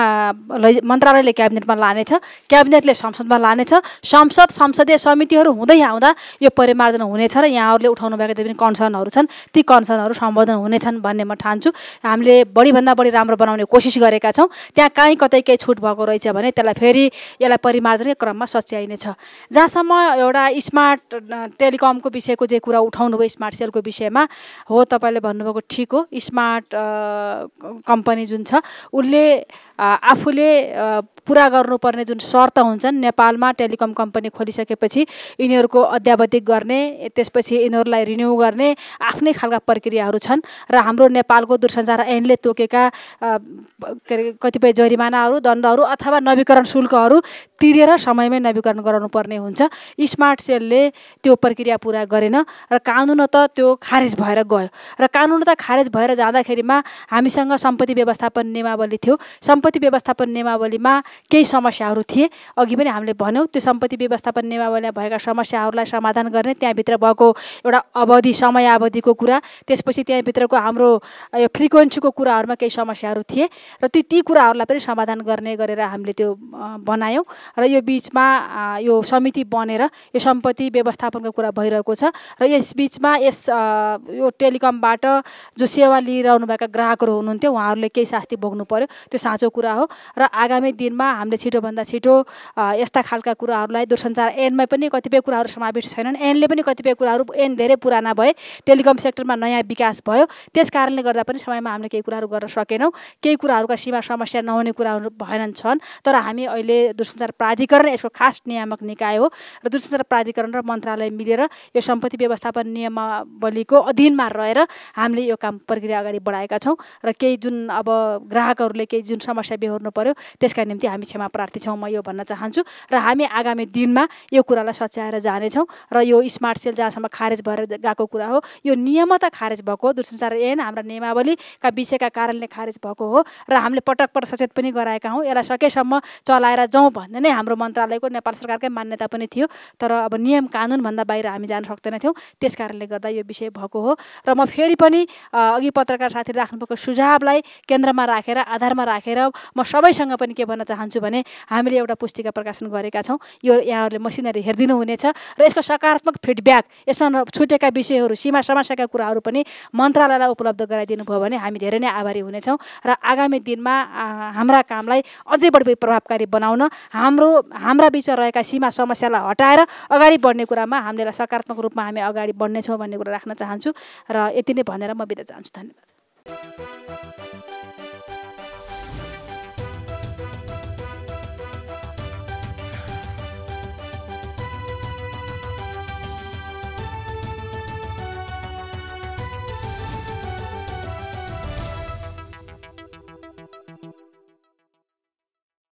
मन्त्रालयले क्याबिनेटमा लानेछ, क्याबिनेटले संसदमा लानेछ, संसद संसदीय समितिहरू हुँदै आउँदा यो परिमार्जन हुनेछ र यहाँहरूले उठाउनु भएका जति पनि कन्सर्नहरू छन् ती कन्सर्नहरू सम्बोधन हुनेछन् भन्ने म ठान्छु। हामीले बढीभन्दा बढी राम्रो बनाउने कोसिस गरेका छौँ। त्यहाँ काहीँ कतै केही छुट भएको रहेछ भने त्यसलाई फेरि यसलाई परिमार्जनकै क्रममा सच्याइनेछ। जहाँसम्म एउटा स्मार्ट टेलिकमको विषयको जे कुरा उठाउनुभयो स्मार्ट सेलको विषयमा हो, तपाईँले भन्नुभएको ठिक हो। स्मार्ट कम्पनी जुन छ उसले आफूले पुरा गर्नुपर्ने जुन शर्त हुन्छन् नेपालमा टेलिकम कम्पनी खोलिसकेपछि यिनीहरूको अद्यावधिक गर्ने, त्यसपछि यिनीहरूलाई रिन्यू गर्ने आफ्नै खालका प्रक्रियाहरू छन्। र हाम्रो नेपालको दूरसञ्चार ऐनले तोकेका कतिपय जरिमानाहरू दण्डहरू अथवा नवीकरण शुल्कहरू तिरेर समयमै नवीकरण गराउनुपर्ने हुन्छ। स्मार्ट सेलले त्यो प्रक्रिया पूरा गरेन र कानुन त त्यो खारेज भएर गयो र कानुन त खारेज भएर जाँदाखेरिमा हामीसँग सम्पत्ति व्यवस्थापन नियमावली थियो। सम्पत्ति व्यवस्थापन नियमावलीमा केही समस्याहरू थिए, अघि पनि हामीले भन्यौँ। त्यो सम्पत्ति व्यवस्थापन नियमावलीमा भएका समस्याहरूलाई समाधान गर्ने, त्यहाँभित्र भएको एउटा अवधि समय अवधिको कुरा, त्यसपछि त्यहाँभित्रको हाम्रो यो फ्रिक्वेन्सीको कुराहरूमा केही समस्याहरू थिए र ती ती कुराहरूलाई पनि समाधान गर्ने गरेर हामीले त्यो बनायौँ र यो बिचमा यो समिति बनेर यो सम्पत्ति व्यवस्थापनको कुरा भइरहेको छ र यस बिचमा यस यो टेलिकमबाट जो सेवा लिइरहनुभएका ग्राहकहरू हुनुहुन्थ्यो उहाँहरूले केही शास्ति भोग्नु पर्यो, त्यो साँचो कुरा हो। र आगामी दिनमा हामीले छिटोभन्दा छिटो यस्ता खालका कुराहरूलाई दूरसञ्चार ऐनमा पनि कतिपय कुराहरू समावेश छैनन्, ऐनले पनि कतिपय कुराहरू ऐन धेरै पुराना भए, टेलिकम सेक्टरमा नयाँ विकास भयो, त्यस कारणले गर्दा पनि समयमा हामीले केही कुराहरू गर्न सकेनौँ। केही कुराहरूका सीमा समस्या नहुने कुराहरू भएनन् छन्, तर हामी अहिले दूरसञ्चार प्राधिकरण यसको खास नियामक निकाय हो र दूरसञ्चार प्राधिकरण र मन्त्रालय मिलेर यो सम्पत्ति व्यवस्थापन नियमावलीको अधीनमा रहेर हामीले यो काम प्रक्रिया अगाडि बढाएका छौँ र केही जुन अब ग्राहकहरूले केही जुन समस्या बेहोर्नु पर्यो त्यसका निम्ति हामी क्षमा प्रार्थी छौँ, म यो भन्न चाहन्छु। र हामी आगामी दिनमा यो कुरालाई सच्याएर जानेछौँ र यो स्मार्ट सेल जहाँसम्म खारेज भएर गएको कुरा हो, यो नियम त खारेज भएको दूरसञ्चार ऐन हाम्रा नियमावलीका विषयका कारणले खारेज भएको हो र हामीले पटक पटक सचेत पनि गराएका हौँ। यसलाई सकेसम्म चलाएर जाउँ भन्ने नै हाम्रो मन्त्रालयको नेपाल सरकारकै मान्यता पनि थियो, तर अब नियम कानुनभन्दा बाहिर हामी जान सक्दैनथ्यौँ, त्यस कारणले गर्दा यो विषय भएको हो। र म फेरि पनि अघि पत्रकार साथीले राख्नुभएको सुझावलाई केन्द्रमा राखेर आधारमा राखेर म सबैसँग पनि के भन्न चाहन्छु भने हामीले एउटा पुस्तिका प्रकाशन गरेका छौँ, यो यहाँहरूले मसिनरी हेरिदिनु हुनेछ र यसको सकारात्मक फिडब्याक, यसमा छुटेका विषयहरू सीमा समस्याका कुराहरू पनि मन्त्रालयलाई उपलब्ध गराइदिनु भयो भने हामी धेरै नै आभारी हुनेछौँ र आगामी दिनमा हाम्रा कामलाई अझै बढी प्रभावकारी बनाउन, हाम्रो हाम्रा बिचमा रहेका सीमा समस्यालाई हटाएर अगाडि बढ्ने कुरामा हामीले सकारात्मक रूपमा हामी अगाडि बढ्नेछौँ भन्ने कुरा राख्न चाहन्छु र यति नै भनेर म बिदा चाहन्छु। धन्यवाद।